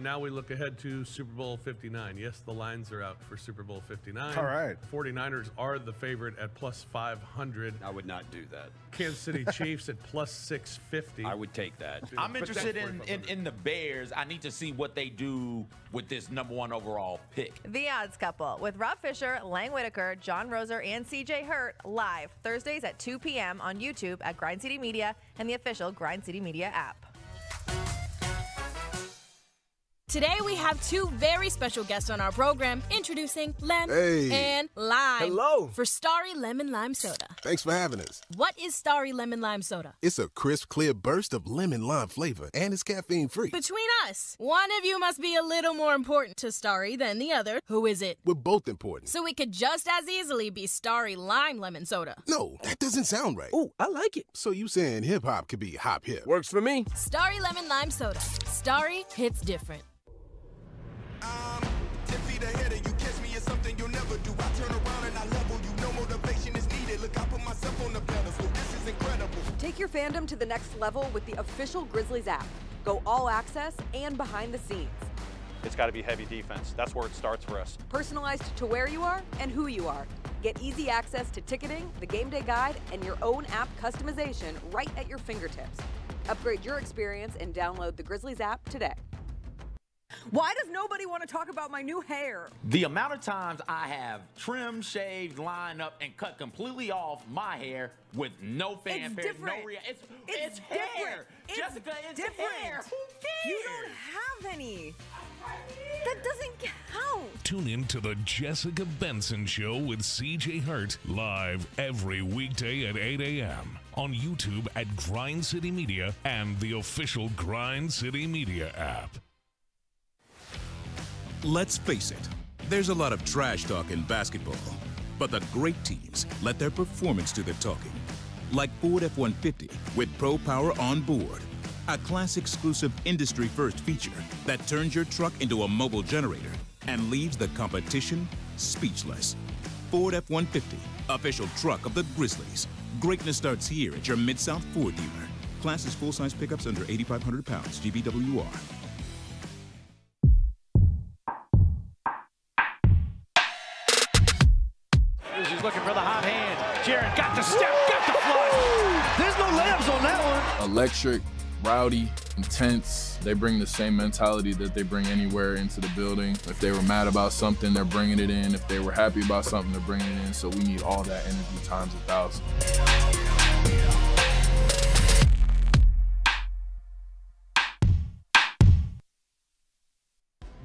Now we look ahead to Super Bowl 59. Yes, the lines are out for Super Bowl 59. All right. 49ers are the favorite at plus 500. I would not do that. Kansas City Chiefs at plus 650. I would take that. Dude, I'm interested in the Bears. I need to see what they do with this #1 overall pick. The Odds Couple with Rob Fisher, Lang Whitaker, John Roser, and CJ Hurt live Thursdays at 2 p.m. on YouTube at Grind City Media and the official Grind City Media app. Today, we have two very special guests on our program, introducing Lem and Lime. Hello. For Starry Lemon Lime Soda. Thanks for having us. What is Starry Lemon Lime Soda? It's a crisp, clear burst of lemon lime flavor, and it's caffeine-free. Between us, one of you must be a little more important to Starry than the other. Who is it? We're both important. So it could just as easily be Starry Lime Lemon Soda. No, that doesn't sound right. Ooh, I like it. So you saying hip-hop could be hop-hip. Works for me. Starry Lemon Lime Soda. Starry hits different. I'm 10 feet ahead of you, catch me is something you'll never do. I turn around and I level you, no motivation is needed. Look, I put myself on the pedestal, this is incredible. Take your fandom to the next level with the official Grizzlies app. Go all access and behind the scenes. It's got to be heavy defense, that's where it starts for us. Personalized to where you are and who you are. Get easy access to ticketing, the game day guide, and your own app customization right at your fingertips. Upgrade your experience and download the Grizzlies app today. Why does nobody want to talk about my new hair? The amount of times I have trimmed, shaved, lined up, and cut completely off my hair with no fanfare, no reaction. It's hair. It's Jessica, it's different. Hair. Who cares? You don't have any. That doesn't count. Tune in to the Jessica Benson Show with CJ Hurt live every weekday at 8 a.m. on YouTube at Grind City Media and the official Grind City Media app. Let's face it, there's a lot of trash talk in basketball, but the great teams let their performance do the talking. Like Ford F-150 with Pro Power on board, a class-exclusive industry-first feature that turns your truck into a mobile generator and leaves the competition speechless. Ford F-150, official truck of the Grizzlies. Greatness starts here at your Mid-South Ford dealer. Class is full-size pickups under 8,500 pounds, GVWR. Looking for the hot hand. Jaren got the step, got the flush. There's no layups on that one. Electric, rowdy, intense. They bring the same mentality that they bring anywhere into the building. If they were mad about something, they're bringing it in. If they were happy about something, they're bringing it in. So we need all that energy times 1,000.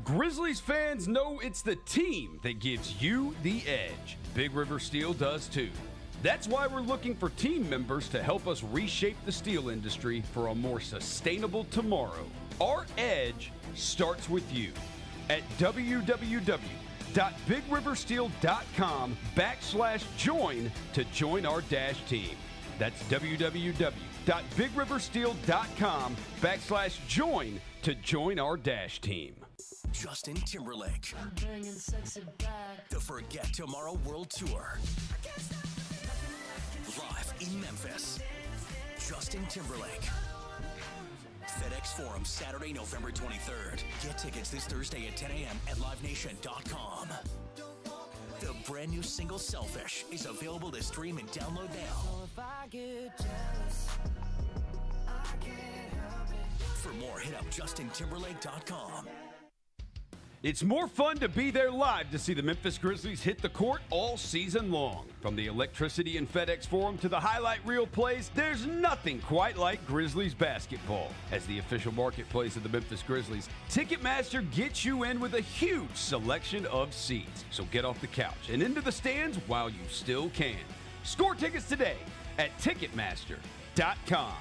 Grizzlies fans know it's the team that gives you the edge. Big River Steel does too. That's why we're looking for team members to help us reshape the steel industry for a more sustainable tomorrow. Our edge starts with you. At www.bigriversteel.com/join to join our dash team. That's www.bigriversteel.com/join to join our dash team. Justin Timberlake, the Forget Tomorrow World Tour, live in Memphis. Justin Timberlake, FedEx Forum, Saturday, November 23rd. Get tickets this Thursday at 10 a.m. at LiveNation.com. The brand new single Selfish is available to stream and download now. For more, hit up JustinTimberlake.com. It's more fun to be there live to see the Memphis Grizzlies hit the court all season long. From the electricity in FedEx Forum to the highlight reel plays, there's nothing quite like Grizzlies basketball. As the official marketplace of the Memphis Grizzlies, Ticketmaster gets you in with a huge selection of seats. So get off the couch and into the stands while you still can. Score tickets today at Ticketmaster.com.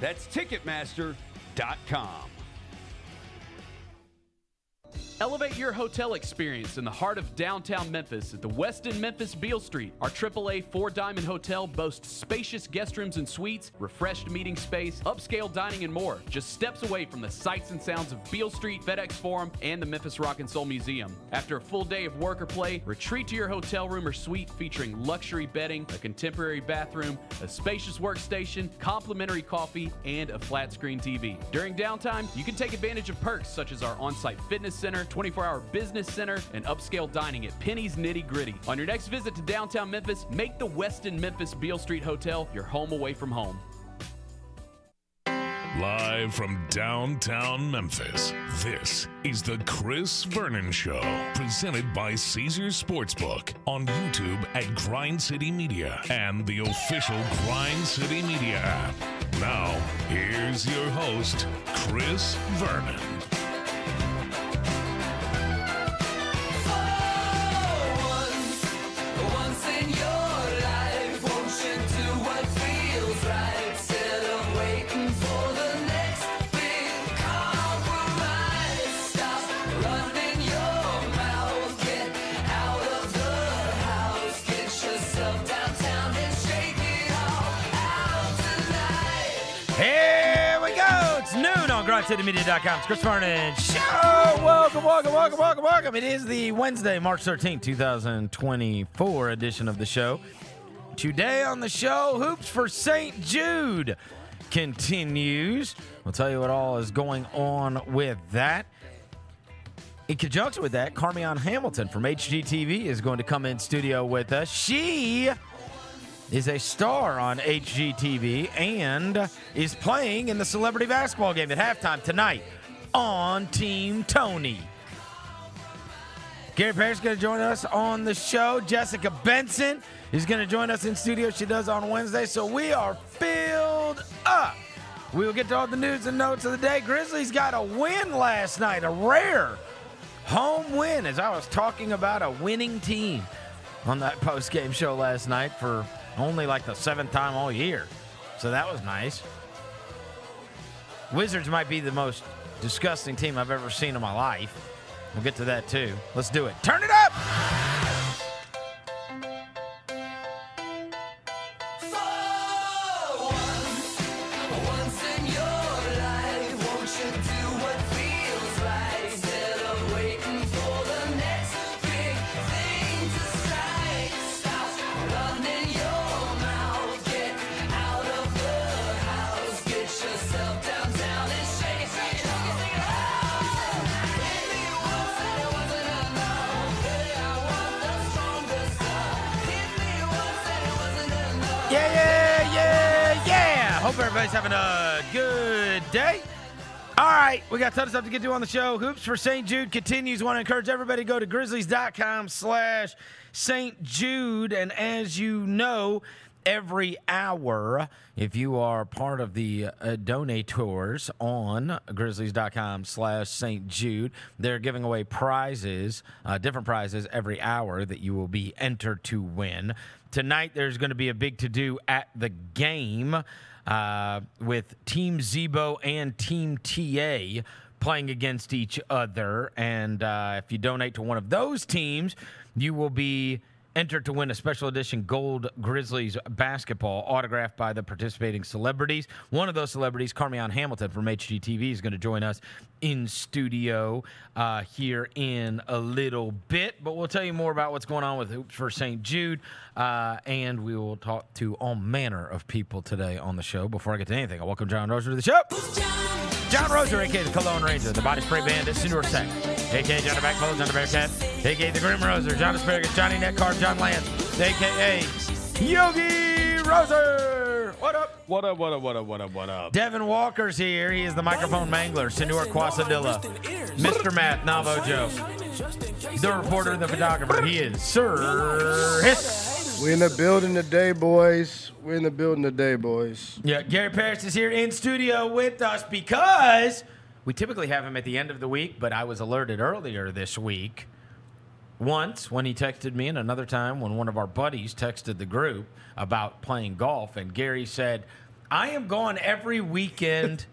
That's Ticketmaster.com. Elevate your hotel experience in the heart of downtown Memphis at the Westin Memphis Beale Street. Our AAA Four Diamond Hotel boasts spacious guest rooms and suites, refreshed meeting space, upscale dining, and more. Just steps away from the sights and sounds of Beale Street, FedEx Forum, and the Memphis Rock and Soul Museum. After a full day of work or play, retreat to your hotel room or suite featuring luxury bedding, a contemporary bathroom, a spacious workstation, complimentary coffee, and a flat-screen TV. During downtime, you can take advantage of perks such as our on-site fitness center, 24-hour business center, and upscale dining at Penny's Nitty Gritty. On your next visit to downtown Memphis, make the Westin Memphis Beale Street Hotel your home away from home. Live from downtown Memphis, this is the Chris Vernon Show, presented by Caesars Sportsbook on YouTube at Grind City Media and the official Grind City Media app. Now, here's your host, Chris Vernon. CityMedia.com. It's Chris Vernon Show. Welcome, welcome, welcome, welcome, welcome. It is the Wednesday, March 13th, 2024 edition of the show. Today on the show, Hoops for St. Jude continues. We'll tell you what all is going on with that. In conjunction with that, Carmeon Hamilton from HGTV is going to come in studio with us. She is a star on HGTV and is playing in the celebrity basketball game at halftime tonight on Team Tony. Gary Parrish is going to join us on the show. Jessica Benson is going to join us in studio. She does on Wednesday, so we are filled up. We will get to all the news and notes of the day. Grizzlies got a win last night, a rare home win, as I was talking about a winning team on that post-game show last night for only like the seventh time all year. So that was nice. Wizards might be the most disgusting team I've ever seen in my life. We'll get to that too. Let's do it. Turn it up! Everybody's having a good day. All right, we got tons of stuff to get to on the show. Hoops for St. Jude continues. Want to encourage everybody to go to grizzlies.com/St. Jude. And as you know, every hour, if you are part of the donators on grizzlies.com/St. Jude, they're giving away prizes, different prizes every hour that you will be entered to win. Tonight, there's going to be a big to-do at the game. With Team Zebo and Team TA playing against each other. And if you donate to one of those teams, you will be entered to win a special edition gold Grizzlies basketball autographed by the participating celebrities. One of those celebrities, Carmeon Hamilton from HGTV, is going to join us in studio here in a little bit. But we'll tell you more about what's going on with Hoops for St. Jude, and we will talk to all manner of people today on the show. Before I get to anything, I welcome John Roser to the show. John Roser, a.k.a. the Cologne Ranger, the Body Spray Bandit, Sindoor Sack, a.k.a. Johnny Backbones, Johnny Bearcat, a.k.a. the Grim Roser, John Asparagus, Johnny Netcarb, John Lance, a.k.a. Yogi Roser. What up? What up? What up? What up? What up? What up? Devin Walker's here. He is the microphone mangler, Sindoor Quasadilla, Mr. Matt Navojo, the reporter and the photographer. He is Sir Hiss. We're in the building today, boys. We're in the building today, boys. Yeah, Gary Parrish is here in studio with us because we typically have him at the end of the week, but I was alerted earlier this week, once when he texted me and another time when one of our buddies texted the group about playing golf, and Gary said, I am gone every weekend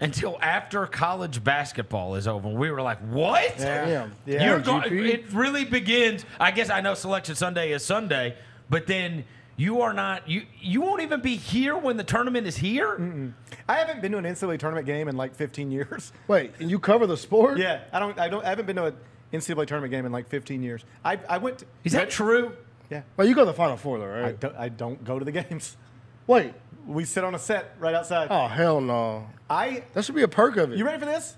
until after college basketball is over. We were like, what? Yeah. You're going. It really begins. I guess I know Selection Sunday is Sunday, but then you are not. You won't even be here when the tournament is here. Mm-mm. I haven't been to an NCAA tournament game in like 15 years. Wait, and you cover the sport? Yeah, I haven't been to an NCAA tournament game in like 15 years. I went. Is that true? Yeah. Well, you go to the Final Four, though, right? I don't go to the games. Wait. We sit on a set right outside. Oh, hell no. That should be a perk of it. You ready for this?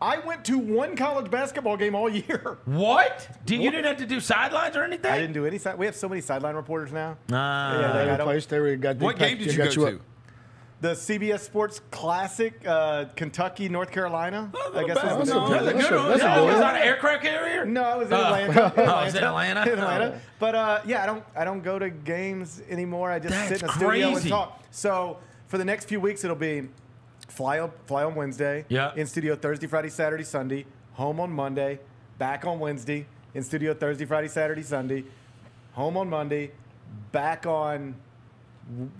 I went to one college basketball game all year. What? You didn't have to do sidelines or anything? I didn't do any sidelines. We have so many sideline reporters now. What game did you go to? The CBS Sports Classic, Kentucky, North Carolina. That's a good one. Was that an aircraft carrier? No, I was in Atlanta. I was in Atlanta. But yeah, I don't go to games anymore. I just sit in a studio and talk. So for the next few weeks, it'll be fly on Wednesday. Yeah. In studio Thursday, Friday, Saturday, Sunday. Home on Monday. Back on Wednesday. In studio Thursday, Friday, Saturday, Sunday. Home on Monday. Back on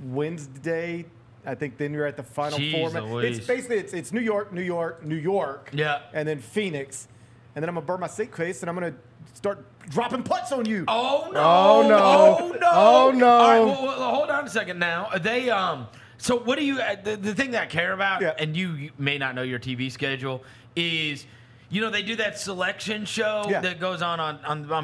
Wednesday. I think then you're at the Final Four. It's basically it's New York, New York, New York, and then Phoenix, and then I'm gonna burn my suitcase and I'm gonna start dropping putts on you. Oh no! Oh no! Oh no! Oh, no. All right, well, hold on a second. Now they So what do you? The thing that I care about, and you may not know your TV schedule, is they do that selection show that goes on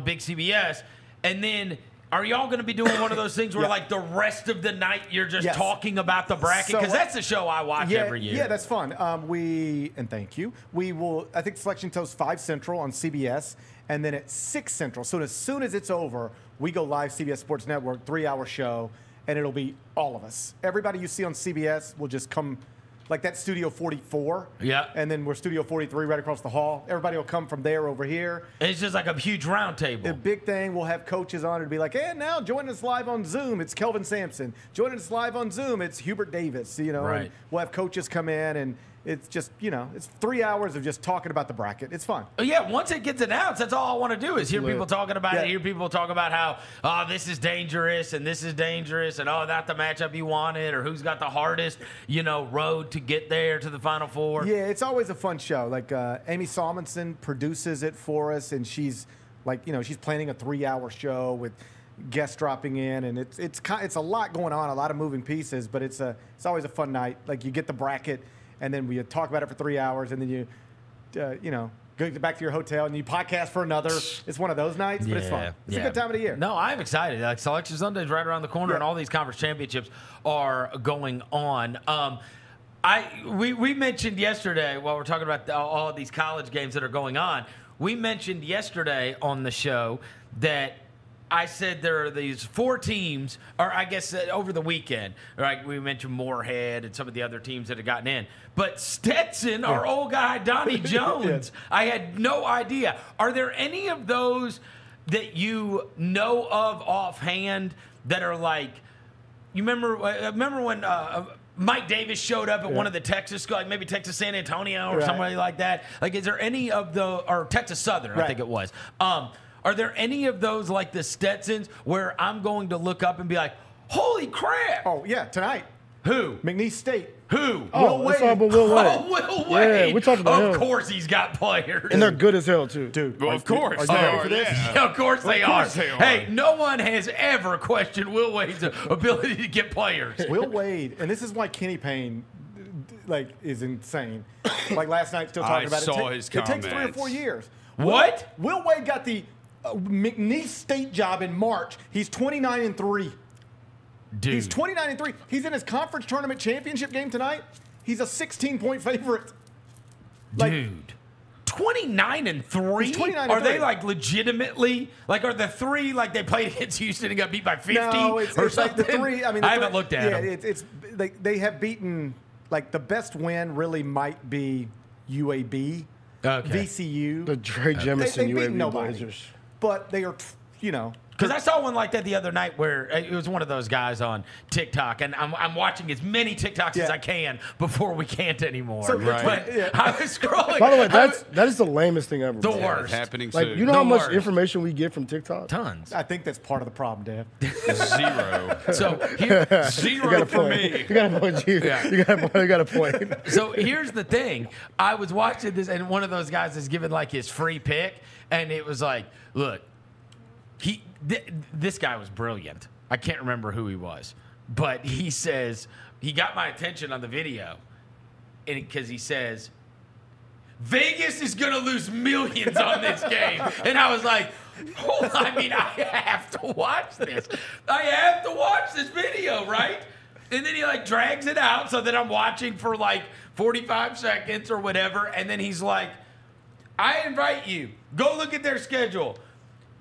Big CBS, and then. Are y'all going to be doing one of those things where, like, the rest of the night you're just talking about the bracket? Because that's the show I watch every year. Yeah, that's fun. And thank you. We will, I think Selection Show's 5 Central on CBS, and then at 6 Central. So as soon as it's over, we go live CBS Sports Network, 3-hour show, and it'll be all of us. Everybody you see on CBS will just come, like that's Studio 44. Yeah. And then we're Studio 43 right across the hall. Everybody will come from there over here. And it's just like a huge round table. A big thing. We'll have coaches on to be like, hey, now join us live on Zoom. It's Kelvin Sampson. Join us live on Zoom. It's Hubert Davis. Right. And we'll have coaches come in, and it's just, it's 3 hours of just talking about the bracket. It's fun. Yeah, once it gets announced, that's all I want to do is hear people talking about it, hear people talk about how, oh, this is dangerous, and, oh, not the matchup you wanted, or who's got the hardest, road to get there to the Final Four. Yeah, it's always a fun show. Like, Amy Salmonson produces it for us, and she's, she's planning a 3-hour show with guests dropping in, and it's a lot going on, a lot of moving pieces, but it's always a fun night. Like, you get the bracket, and then we talk about it for 3 hours, and then you, go back to your hotel and you podcast for another. It's one of those nights, but it's fun. It's a good time of the year. No, I'm excited. Like Selection Sunday's right around the corner, and all these conference championships are going on. We mentioned yesterday while we're talking about all these college games that are going on. We mentioned yesterday on the show that. I said there are these 4 teams, or I guess over the weekend, right? We mentioned Moorhead and some of the other teams that had gotten in. But Stetson, our old guy, Donnie Jones, I had no idea. Are there any of those that you know of offhand that are like, you remember when Mike Davis showed up at one of the Texas schools, like maybe Texas San Antonio or somebody like that? Like, is there any of or Texas Southern, I think it was. Are there any of those like the Stetsons where I'm going to look up and be like, holy crap? Oh, yeah, tonight. Who? McNeese State. Who? Oh, Will Wade. Will Wade. Yeah, we're talking about of course he's got players. And they're good as hell, too. Dude, well, of course. Are they for this? Yeah. Yeah, of course they are. Hey, no one has ever questioned Will Wade's ability to get players. Will Wade, and this is why Kenny Payne is insane. Like last night, still talking about it. I saw his comments. It takes 3 or 4 years. What? Will Wade got the McNeese State job in March. He's 29-3. Dude. He's 29-3. He's in his conference tournament championship game tonight. He's a 16-point favorite. Like, dude. 29-3? Are they like legitimately? Like are the 3 like they played against Houston and got beat by 50 or something? Like the 3. I mean, I haven't looked at them. It's they have beaten like the best win really might be UAB. Okay. VCU. The Dre Jemison, UAB Blazers. But they are, Because I saw one like that the other night where it was one of those guys on TikTok, and I'm watching as many TikToks as I can before we can't anymore. So, but I was scrolling. By the way, that is the lamest thing ever. The worst. Happening soon. Like, you know how much information we get from TikTok? Tons. I think that's part of the problem, Dan. Zero. So here, zero for me. You got a point. You got a point. So here's the thing. I was watching this, and one of those guys is giving like his free pick, and it was like, look, this guy was brilliant. I can't remember who he was, but he says, he got my attention on the video because he says, Vegas is going to lose millions on this game. And I was like, oh, I mean, I have to watch this. I have to watch this video, right? And then he, like, drags it out so that I'm watching for, like, 45 seconds or whatever. And then he's like, I invite you. Go look at their schedule.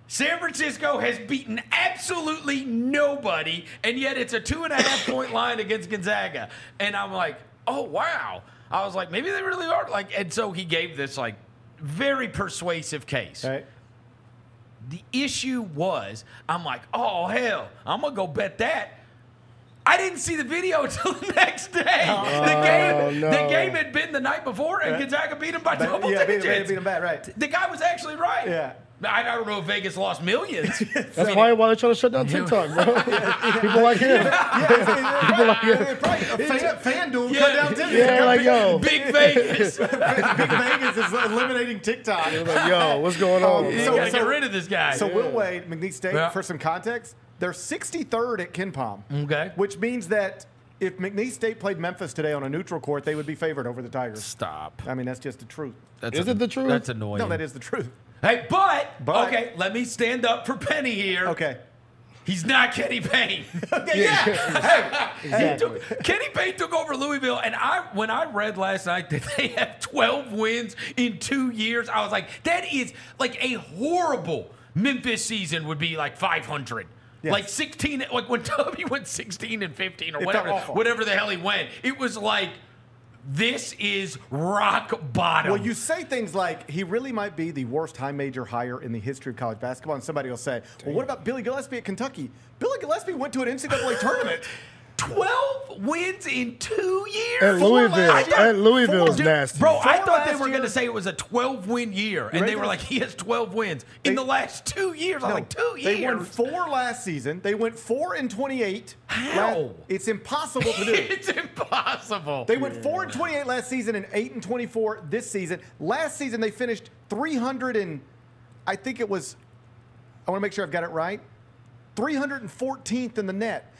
San Francisco has beaten absolutely nobody, and yet it's a 2.5-point line against Gonzaga. And I'm like, oh, wow. I was like, maybe they really are. Like, and so he gave this, like, very persuasive case. Right. The issue was, I'm like, oh, hell, I'm going to go bet that. I didn't see the video until the next day. The game had been the night before, and Gonzaga beat him by double digits. Yeah, beat him back, right. The guy was actually right. Yeah. I don't know if Vegas lost millions. That's why they're trying to shut down TikTok, bro. People like him. People like him. FanDuel cut down TikTok. Yeah, like, yo. Big Vegas. Big Vegas is eliminating TikTok. Like, yo, what's going on? You got to get rid of this guy. So, Will Wade, McNeese State, for some context, they're 63rd at Kenpom. Okay. Which means that if McNeese State played Memphis today on a neutral court, they would be favored over the Tigers. Stop. I mean, that's just the truth. Is it the truth? That's annoying. No, that is the truth. Hey, but, okay, let me stand up for Penny here. Okay. He's not Kenny Payne. Exactly. Kenny Payne took over Louisville, and when I read last night that they have 12 wins in 2 years, I was like, that is like a horrible Memphis season would be like 500. Yes. Like 16, like when Tubby went 16-15 or whatever the hell he went, it was like, this is rock bottom. Well, you say things like, he really might be the worst high major hire in the history of college basketball. And somebody will say, well, what about Billy Gillespie at Kentucky? Billy Gillespie went to an NCAA tournament. 12 wins in 2 years? At Louisville. Louisville's nasty. Bro, I thought they were going to say it was a 12-win year. And they were like, he has 12 wins in the last 2 years. I was like, 2 years? They won 4 last season. They went 4-28. How? It's impossible to do. It's impossible. They went 4-28 last season and 8-24 this season. Last season, they finished 300 and I think it was, I want to make sure I've got it right, 314th in the net.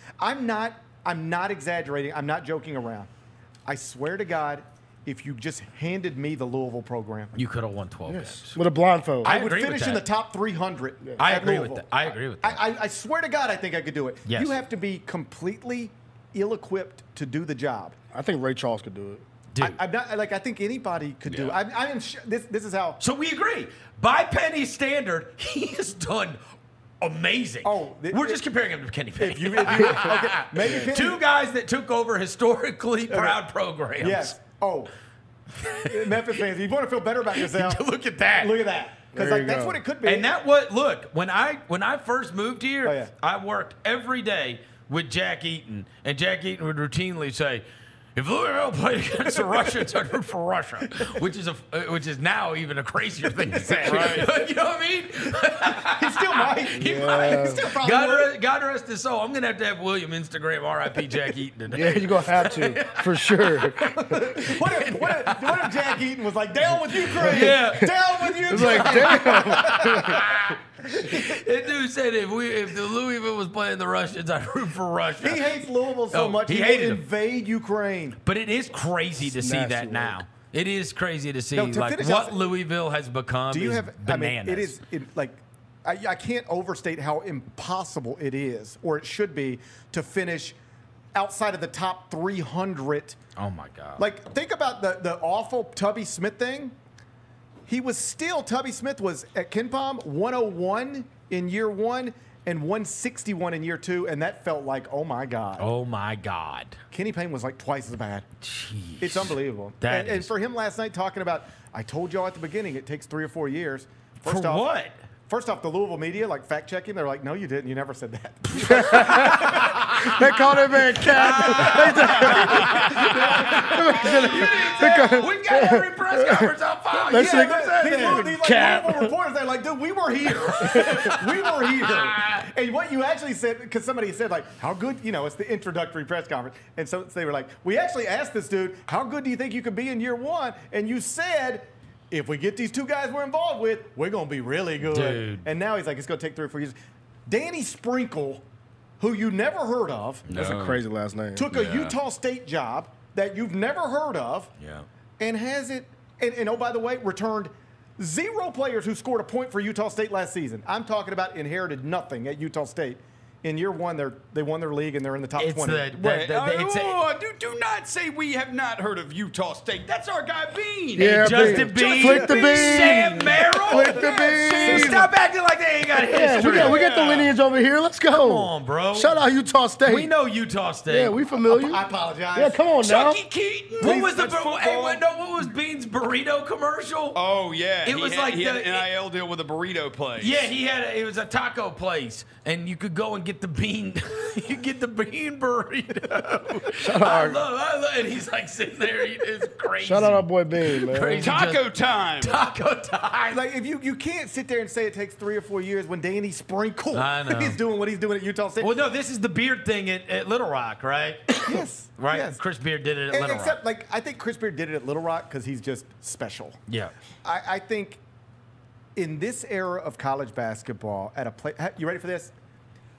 I'm not exaggerating. I'm not joking around. I swear to God, if you just handed me the Louisville program, you could have won 12 games. With a blindfold. I would finish in the top 300. I agree with that. I swear to God, I think I could do it. Yes. You have to be completely ill-equipped to do the job. I think Ray Charles could do it. I think anybody could do it. I am sure this is how. So we agree. By Penny's standard, he has done amazing. Oh, we're just comparing him to Kenny Payne. Maybe two guys that took over historically proud programs. Yes. Oh, Memphis fans, you want to feel better about yourself. Look at that. Look at that. Because like, that's what it could be. And that what look when I first moved here, I worked every day with Jack Eaton, and Jack Eaton would routinely say, if Louisville played against the Russians, I'd root for Russia, which is now even a crazier thing to say. Right. You know what I mean? He still might. He might. He still probably God rest his soul. I'm gonna have to have William Instagram R.I.P. Jack Eaton today. Yeah, you're gonna have to for sure. What if Jack Eaton was like, down with Ukraine? Yeah, down with Ukraine. It was like, damn. That dude said if the Louisville was playing the Russians, I'd root for Russia. He hates Louisville so much he hated invade Ukraine. But it is crazy to see that now. It is crazy to see like what Louisville has become. Do you have bananas? I mean, I can't overstate how impossible it is, or it should be, to finish outside of the top 300. Oh my God! Like think about the awful Tubby Smith thing. He was still, Tubby Smith was at Kenpom 101 in year one and 161 in year two, and that felt like, oh, my God. Oh, my God. Kenny Payne was like twice as bad. Jeez. It's unbelievable. And for him last night talking about, I told y'all at the beginning it takes 3 or 4 years. First off, what? First off, the Louisville media, like, fact-checking, they're like, no, you didn't. You never said that. They called him a cat. We've got every press conference on file. Yeah, these Louisville reporters, they're like, dude, we were here. We were here. And what you actually said, because somebody said, like, how good, you know, it's the introductory press conference. And so they were like, we actually asked this dude, how good do you think you could be in year one? And you said, if we get these two guys we're involved with, we're going to be really good. Dude. And now he's like, it's going to take 3 or 4 years. Danny Sprinkle, who you never heard of. No. That's a crazy last name. Took a Utah State job that you've never heard of. Yeah. And has it, and oh, by the way, returned 0 players who scored a point for Utah State last season. I'm talking about inherited nothing at Utah State. In year one, they won their league, and they're in the top 20. Do not say we have not heard of Utah State. That's our guy, Bean. Yeah, Justin Bean. Click the Bean. Sam Merrill. Click the Bean. See, stop acting like they ain't got history. Yeah, we got the lineage over here. Let's go. Come on, bro. Shout out Utah State. We know Utah State. Yeah, we familiar. I apologize. Yeah, come on now. Chucky Keaton. Please, what was Bean's burrito commercial? Oh, yeah. It was he had an NIL deal with a burrito place. Yeah, it was a taco place, and you could go and get the bean, you get the bean burrito. I love, and he's like sitting there, it's crazy. Shout out our boy Bean, man. Crazy. Taco time. Like, if you can't sit there and say it takes 3 or 4 years when Danny Sprinkle is doing what he's doing at Utah State. Well, no, this is the Beard thing at Little Rock, right? Yes. Right. Yes. Chris Beard did it at Little Rock. Except, like, I think Chris Beard did it at Little Rock because he's just special. Yeah. I think in this era of college basketball, you ready for this?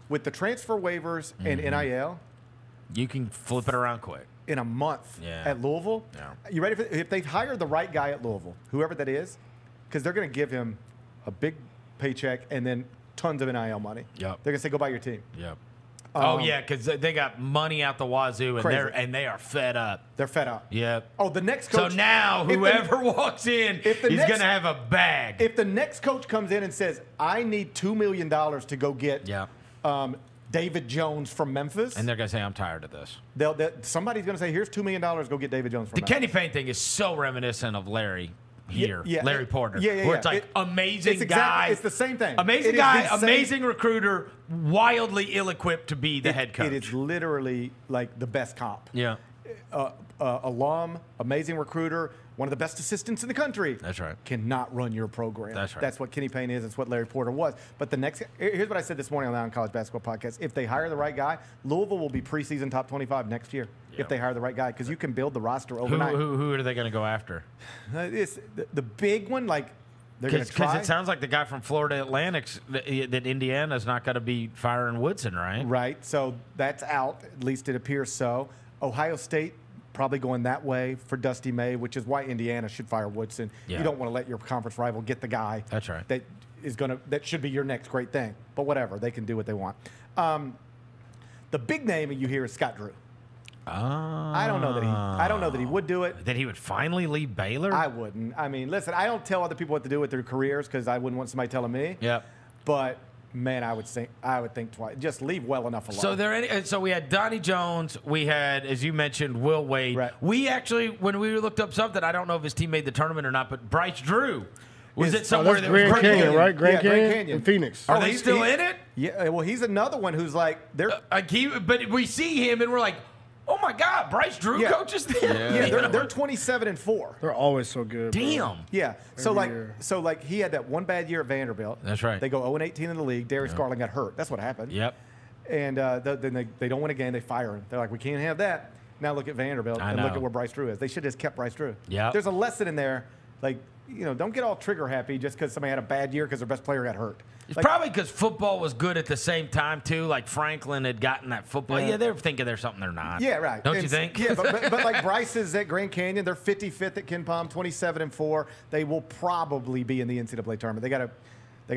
With the transfer waivers and NIL, you can flip it around quick. In a month at Louisville, you ready for it? If they've hired the right guy at Louisville, whoever that is, because they're going to give him a big paycheck and then tons of NIL money. Yep. They're going to say, go buy your team. Yep. Oh, yeah, because they got money out the wazoo, and they are fed up. They're fed up. Yeah. Oh, the next coach. So now whoever walks in, he's going to have a bag. If the next coach comes in and says, I need $2 million to go get David Jones from Memphis. And they're going to say, I'm tired of this. Somebody's going to say, here's $2 million. Go get David Jones from Memphis. The Kenny Payne thing is so reminiscent of Larry here. Yeah, Larry Porter. Yeah, where it's like amazing guy. It's the same thing. Amazing recruiter, wildly ill-equipped to be the head coach. It is literally like the best comp. Yeah. Alum, amazing recruiter, one of the best assistants in the country. That's right. Cannot run your program. That's right. That's what Kenny Payne is. It's what Larry Porter was. But here's what I said this morning on the On College Basketball podcast. If they hire the right guy, Louisville will be preseason top 25 next year. Yep. If they hire the right guy, because you can build the roster overnight. Who are they going to go after? It's the big one, like. Because it sounds like the guy from Florida Atlantic's that Indiana's not going to be firing Woodson, right? Right. So that's out. At least it appears so. Ohio State probably going that way for Dusty May, which is why Indiana should fire Woodson. Yeah. You don't want to let your conference rival get the guy. That's right. That should be your next great thing. But whatever, they can do what they want. The big name you hear is Scott Drew. Oh. I don't know that he would do it. That he would finally leave Baylor? I wouldn't. I mean, listen, I don't tell other people what to do with their careers because I wouldn't want somebody telling me. Yeah. But. Man, I would think twice. Just leave well enough alone. So we had Donnie Jones. We had, as you mentioned, Will Wade. Right. We actually, when we looked up something, I don't know if his team made the tournament or not, but Bryce Drew was at somewhere that was Grand Canyon, right? Grand Canyon in Phoenix. Are they still in it? Yeah. Well, he's another one who's like they're. But we see him and we're like, oh my God, Bryce Drew coaches them. Yeah, they're 27-4. They're always so good. Damn. Bro. Yeah. So like he had that one bad year at Vanderbilt. That's right. They go 0-18 in the league. Darius Garland got hurt. That's what happened. Yep. And then they don't win a game. They fire him. They're like, we can't have that. Now look at Vanderbilt and look at where Bryce Drew is. They should have just kept Bryce Drew. Yeah. There's a lesson in there, like. You know, don't get all trigger happy just because somebody had a bad year because their best player got hurt. It's probably because football was good at the same time, too. Like, Franklin had gotten that football. Yeah, they're thinking they're something they're not. Yeah, right. Don't you think? Yeah, but like Bryce is at Grand Canyon. They're 55th at Kenpom, 27-4. They will probably be in the NCAA tournament. They got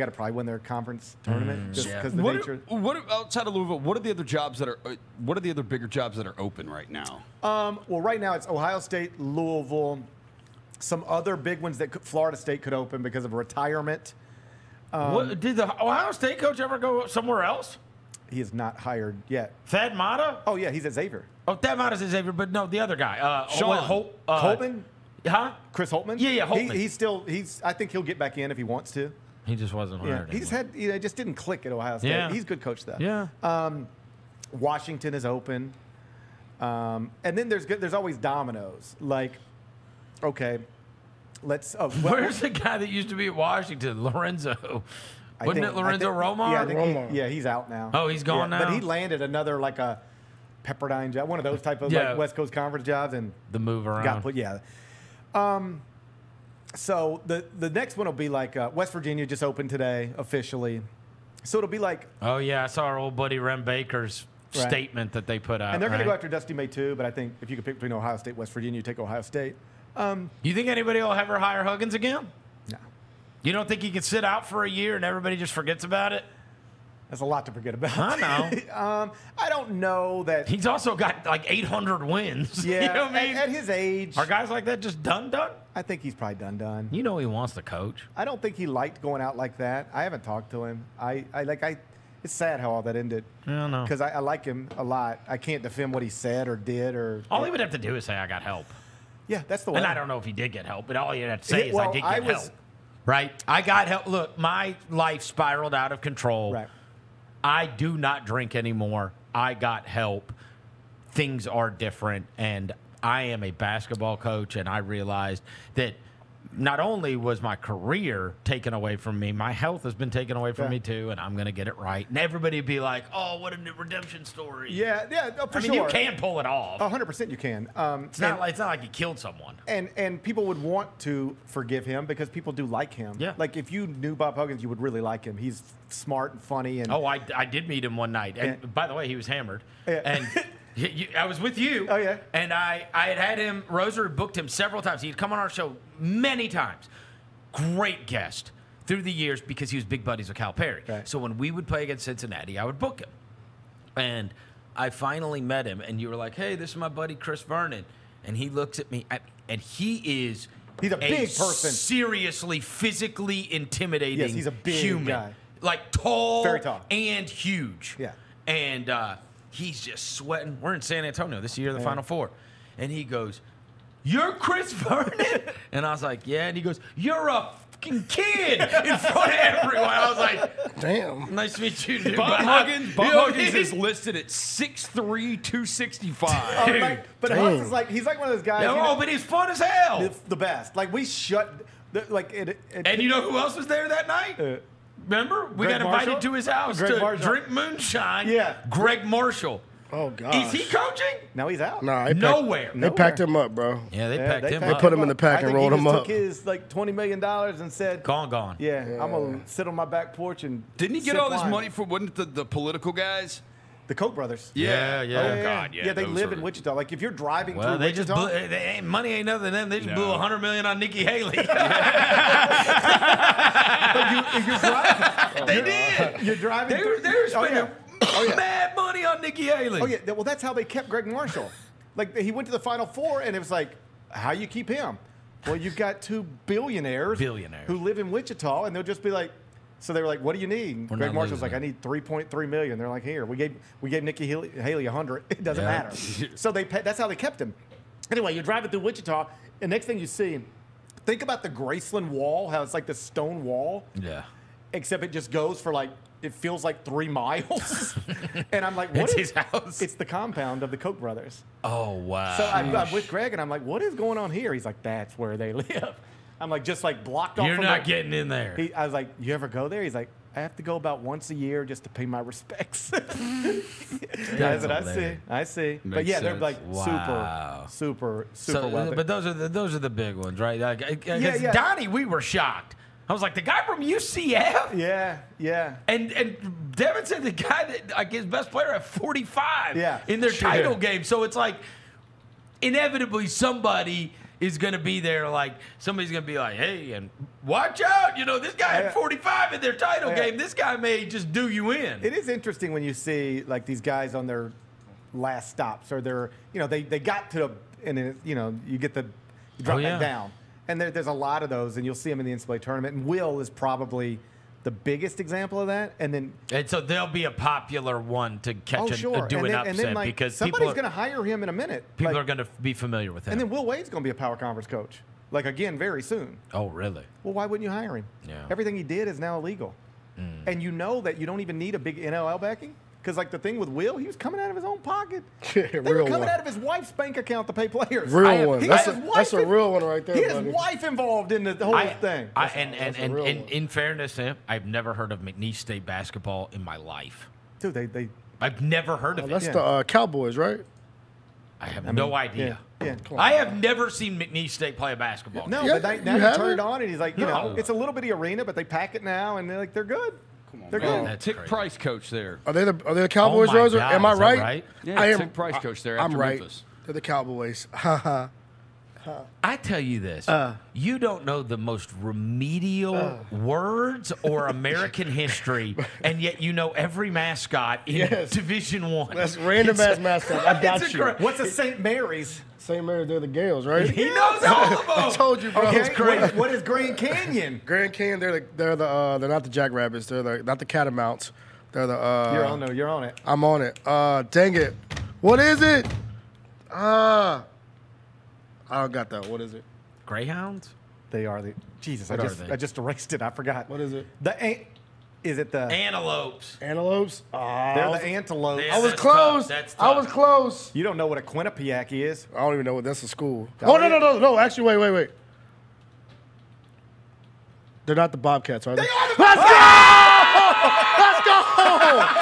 to probably win their conference tournament just because the nature. Outside of Louisville, what are the other jobs that are? What are the other bigger jobs that are open right now? Well, right now it's Ohio State, Louisville. Some other big ones that Florida State could open because of retirement. Did the Ohio State coach ever go somewhere else? He is not hired yet. Thad Matta? Oh, yeah, he's at Xavier. Oh, Thad Matta's at Xavier, but no, the other guy. Chris Holtman? Yeah, Holtman. He's still – I think he'll get back in if he wants to. He just wasn't hired. Yeah. He's had, you know, just didn't click at Ohio State. Yeah. He's a good coach though. Yeah. Washington is open. And then there's always dominoes. Like, okay, let's. Where's the guy that used to be at Washington? Lorenzo. Wasn't it Lorenzo Romar? Yeah, Romar. He's out now. Oh, he's gone now. But he landed another like a Pepperdine job, one of those type of like West Coast Conference jobs, and the move around. Got put, so the next one will be like West Virginia just opened today officially. So it'll be like I saw our old buddy Rem Baker's statement that they put out, and they're going to go after Dusty May too. But I think if you could pick between Ohio State, West Virginia, you take Ohio State. You think anybody will ever hire Huggins again? No. You don't think he could sit out for a year and everybody just forgets about it? That's a lot to forget about. I know. I don't know that. He's also got like 800 wins. Yeah. You know what I mean? At his age. Are guys like that just done? I think he's probably done. You know he wants to coach. I don't think he liked going out like that. I haven't talked to him. It's sad how all that ended. I don't know. Because I like him a lot. I can't defend what he said or did. All he would have to do is say, I got help. Yeah, that's the way. And I don't know if he did get help, but all you have to say is I did get help. Right? I got help. Look, my life spiraled out of control. Right. I do not drink anymore. I got help. Things are different, and I am a basketball coach, and I realized that not only was my career taken away from me, my health has been taken away from me too, and I'm going to get it right. And everybody would be like, oh, what a new redemption story. Yeah, for sure. You can pull it off. 100% you can. It's not like he killed someone. And people would want to forgive him because people do like him. Yeah. Like, if you knew Bob Huggins, you would really like him. He's smart and funny. And I did meet him one night. And by the way, he was hammered. Yeah. And I was with you. Oh, yeah. And I had him, Roser had booked him several times. He'd come on our show many times. Great guest through the years because he was big buddies with Cal Perry. Right. So when we would play against Cincinnati, I would book him. And I finally met him, and you were like, hey, this is my buddy Chris Vernon. And he looks at me, and he's a big person. Seriously, physically intimidating Yes, he's a big human. Guy. Like tall, very tall and huge. Yeah. And he's just sweating. We're in San Antonio this year, the Final Four. And he goes, you're Chris Vernon? And I was like, yeah. And he goes, you're a fucking kid in front of everyone. I was like, damn. Nice to meet you, dude. Bob Huggins is listed at 6'3", 265. But Huggins is like, he's like one of those guys. But he's fun as hell. It's the best. Like, we shut. Like, and you know who else was there that night? Remember? We got invited to his house to drink moonshine. Yeah. Greg Marshall. Oh, God. Is he coaching? No, he's out. Nowhere. They packed him up, bro. Yeah, they packed him up. They put him in the pack and rolled him up. He took his, like, $20 million and said, gone. Yeah. I'm going to sit on my back porch and didn't he get all this money for, wasn't it the political guys? The Koch brothers. Yeah. Oh, God, yeah. Yeah, they live in Wichita. Like, if you're driving through Wichita. Money ain't nothing to them. They just blew $100 million on Nikki Haley. You're driving. They did. You're driving. They were spending mad money on Nikki Haley. Oh, yeah. Well, that's how they kept Greg Marshall. Like, he went to the Final Four, and it was like, how you keep him? Well, you've got two billionaires who live in Wichita, and they'll just be like, so they were like, what do you need? Greg Marshall's like, I need $3.3 million. They're like, here. We gave Nikki Haley 100. It doesn't matter. So that's how they kept him. Anyway, you're driving through Wichita, and next thing you see, think about the Graceland wall, how it's like the stone wall. Yeah. Except it just goes for like, it feels like 3 miles. And I'm like, what is his house? It's the compound of the Koch brothers. Oh, wow. So I'm with Greg, and I'm like, what is going on here? He's like, that's where they live. I'm like, just like blocked off. You're not getting in there. I was like, you ever go there? He's like, I have to go about once a year just to pay my respects. That's what I see. Makes but yeah, sense. They're like super wealthy. But those are the big ones, right? Like, I guess. Donnie, we were shocked. I was like, the guy from UCF? Yeah. And Devin said the guy that like his best player at 45 in their title game. So it's like inevitably somebody is going to be there, like, somebody's going to be like, hey, and watch out. You know, this guy had 45 in their title game. This guy may just do you in. It is interesting when you see, like, these guys on their last stops or they're, you know, they got to, and, you know, you get the drop back down. And there's a lot of those, and you'll see them in the NCAA tournament. And Will is probably the biggest example of that. And so there'll be a popular one to catch an upset because somebody's going to hire him in a minute. People are going to be familiar with him. And then Will Wade's going to be a power conference coach. Like, again, very soon. Oh, really? Well, why wouldn't you hire him? Yeah. Everything he did is now illegal. Mm. And you know that you don't even need a big NIL backing. Because, like, the thing with Will, he was coming out of his own pocket. Yeah, they were coming out of his wife's bank account to pay players. Real one. That's a real one right there. He had his wife involved in the whole thing. And in fairness to him, I've never heard of McNeese State basketball in my life. Dude, I've never heard of it. That's the Cowboys, right? I have no idea. Yeah. I have never seen McNeese State play a basketball game. No, but now you turned on and he's like, you know, it's a little bitty arena, but they pack it now, and they're good. Come on, that's Tick crazy. Price coach there. Are they the Cowboys, Roser? Am I right? Yeah, Tick Price coach there. I'm right. Memphis. They're the Cowboys. I tell you this. You don't know the most remedial words or American history, and yet you know every mascot in Division One. That's random-ass mascot. I got you. What's a St. Mary's? St. Mary's, they're the Gales, right? He knows all of them. I told you, bro. Okay. What is Grand Canyon? Grand Canyon, they're not the Jackrabbits. They're not the Catamounts. They're the. You're on it. I'm on it. Dang it. What is it? I don't got that. What is it? Greyhounds? They are the Jesus. I just erased it. I forgot. What is it? Is it the antelopes? Antelopes? Oh, they're the antelopes. I was close. That's tough. I was close. You don't know what a Quinnipiac is? I don't even know what that's a school. Oh no! Actually, wait. They're not the Bobcats, are they? They are the Bobcats. Let's go!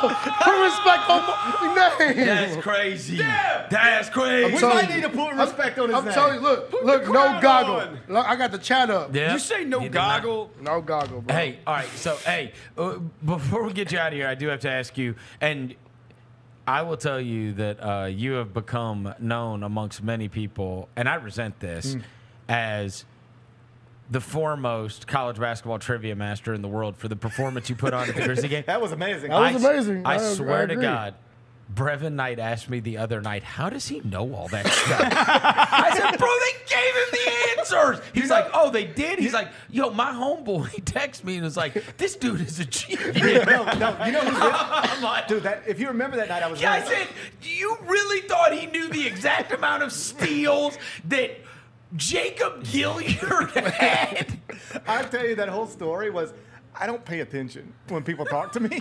Put respect on my name. That's crazy. Yeah. That's crazy. We might need to put respect on his name. I'm telling you, look, no goggle. Look, I got the chat up. Yeah. You say no goggle? No goggle, bro. Hey, all right. So, hey, before we get you out of here, I do have to ask you, and I will tell you that you have become known amongst many people, and I resent this, as the foremost college basketball trivia master in the world for the performance you put on at the Grizzly game. That was amazing. I swear to God, Brevin Knight asked me the other night, how does he know all that stuff? I said, bro, they gave him the answers. He's like, oh, they did? He's like, yo, my homeboy, he texted me and was like, this dude is a genius. No, you know who's good? I'm like, dude, if you remember that night, I was like, I said, you really thought he knew the exact amount of steals that Jacob Gilliard had? I'll tell you, that whole story was, I don't pay attention when people talk to me.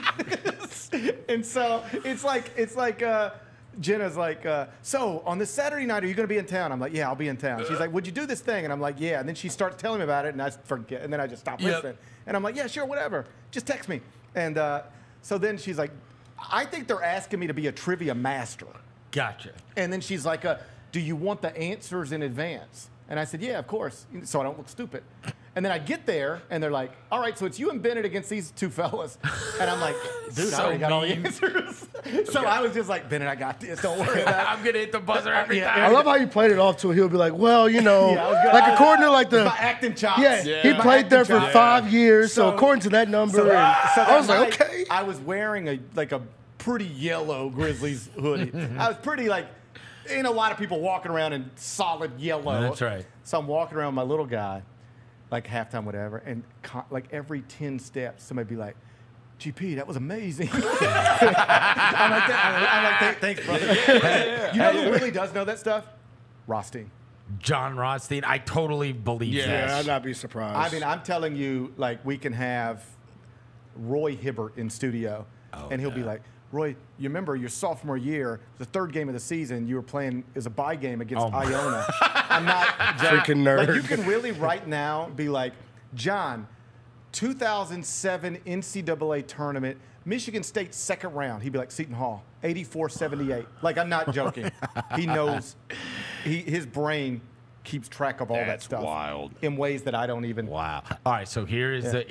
And so it's like Jenna's like, so on this Saturday night, are you going to be in town? I'm like, yeah, I'll be in town. She's like, would you do this thing? And I'm like, yeah. And then she starts telling me about it, and I forget. And then I just stop listening. And I'm like, yeah, sure, whatever. Just text me. And so then she's like, I think they're asking me to be a trivia master. Gotcha. And then she's like, do you want the answers in advance? And I said, yeah, of course, so I don't look stupid. And then I get there, and they're like, all right, so it's you and Bennett against these two fellas. And I'm like, dude, I already got all the answers. So I was just like, Bennett, I got this. Don't worry about it. I'm going to hit the buzzer every time. I love how you played it off to it. He'll be like, well, you know, like according to like the – acting chops. Yeah, he played there for 5 years, so according to that number. So I was like, okay. I was wearing a pretty yellow Grizzlies hoodie. I was pretty like – ain't a lot of people walking around in solid yellow. That's right. So I'm walking around with my little guy, like halftime, whatever, and like every 10 steps, somebody be like, GP, that was amazing. I'm like, thanks, brother. You know who really does know that stuff? Rothstein. John Rothstein. I totally believe that. Yeah, I'd not be surprised. I mean, I'm telling you, like, we can have Roy Hibbert in studio, and he'll be like, Roy, you remember your sophomore year, the third game of the season, you were playing as a bye game against Iona. I'm not joking. Freaking nerd. Like, you can really right now be like, John, 2007 NCAA tournament, Michigan State second round. He'd be like, Seton Hall, 84-78. Like, I'm not joking. He knows. His brain keeps track of all that stuff. Wild. In ways that I don't even. Wow. All right, so here is a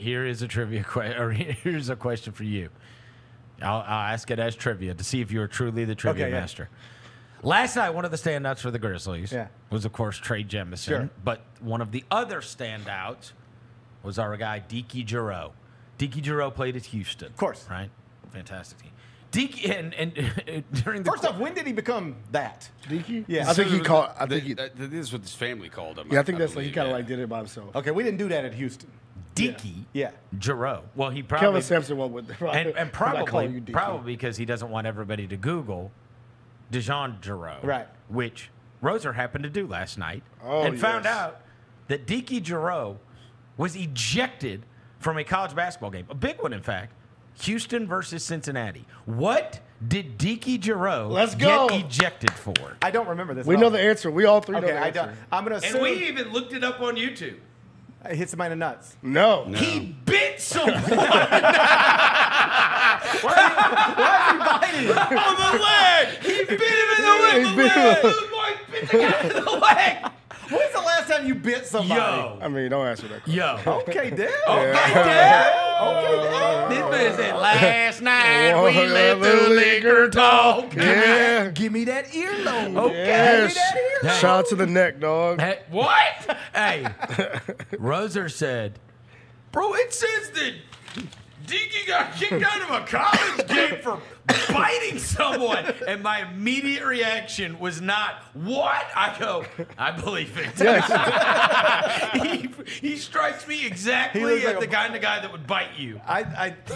trivia question, or here's a question for you. I'll ask it as trivia to see if you're truly the trivia master. Last night, one of the standouts for the Grizzlies was, of course, Trey Jemison. Sure. But one of the other standouts was our guy, Deke Giroux. Deke Giroux played at Houston. Of course. Right? Fantastic team. Deke, and during the first off, when did he become that? Deke? Yeah, so I think he called. This is what his family called him. Yeah, I think that's like he kind of like did it by himself. Okay, we didn't do that at Houston. Deke Giroux. Well, he probably Kevin Sampson went with and probably because he doesn't want everybody to Google DeJohn Giroux, right? Which Roser happened to do last night found out that Deke Giroux was ejected from a college basketball game, a big one, in fact, Houston versus Cincinnati. What did Deke Giroux get ejected for? I don't remember this. We know the answer. We all three know the answer. I'm going to assume. And we even looked it up on YouTube. It hits him in the nuts. No. He bit someone. Why is he biting? On the leg. He bit him in the leg. Bit the guy in the leg. When's the last time you bit somebody? Yo. I mean, don't answer that question. Yo. Okay, Dad. This man said, last night we let the liquor talk. Yeah. Give me that earlobe. Okay. Yes. Give me that earlobe. Shout to the neck, dog. Hey, what? Hey. Roser said, bro, it says that Deke got kicked out of a college game for biting someone, and my immediate reaction was not, what? I go, I believe it. Yes. he strikes me exactly as like the kind of guy that would bite you.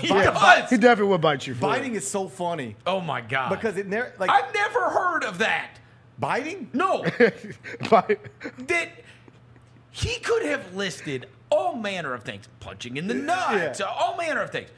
He does. He definitely would bite you. Biting is so funny. Oh my god! Because it never. Like, I've never heard of that. Biting? No. That he could have listed all manner of things, punching in the nuts, all manner of things.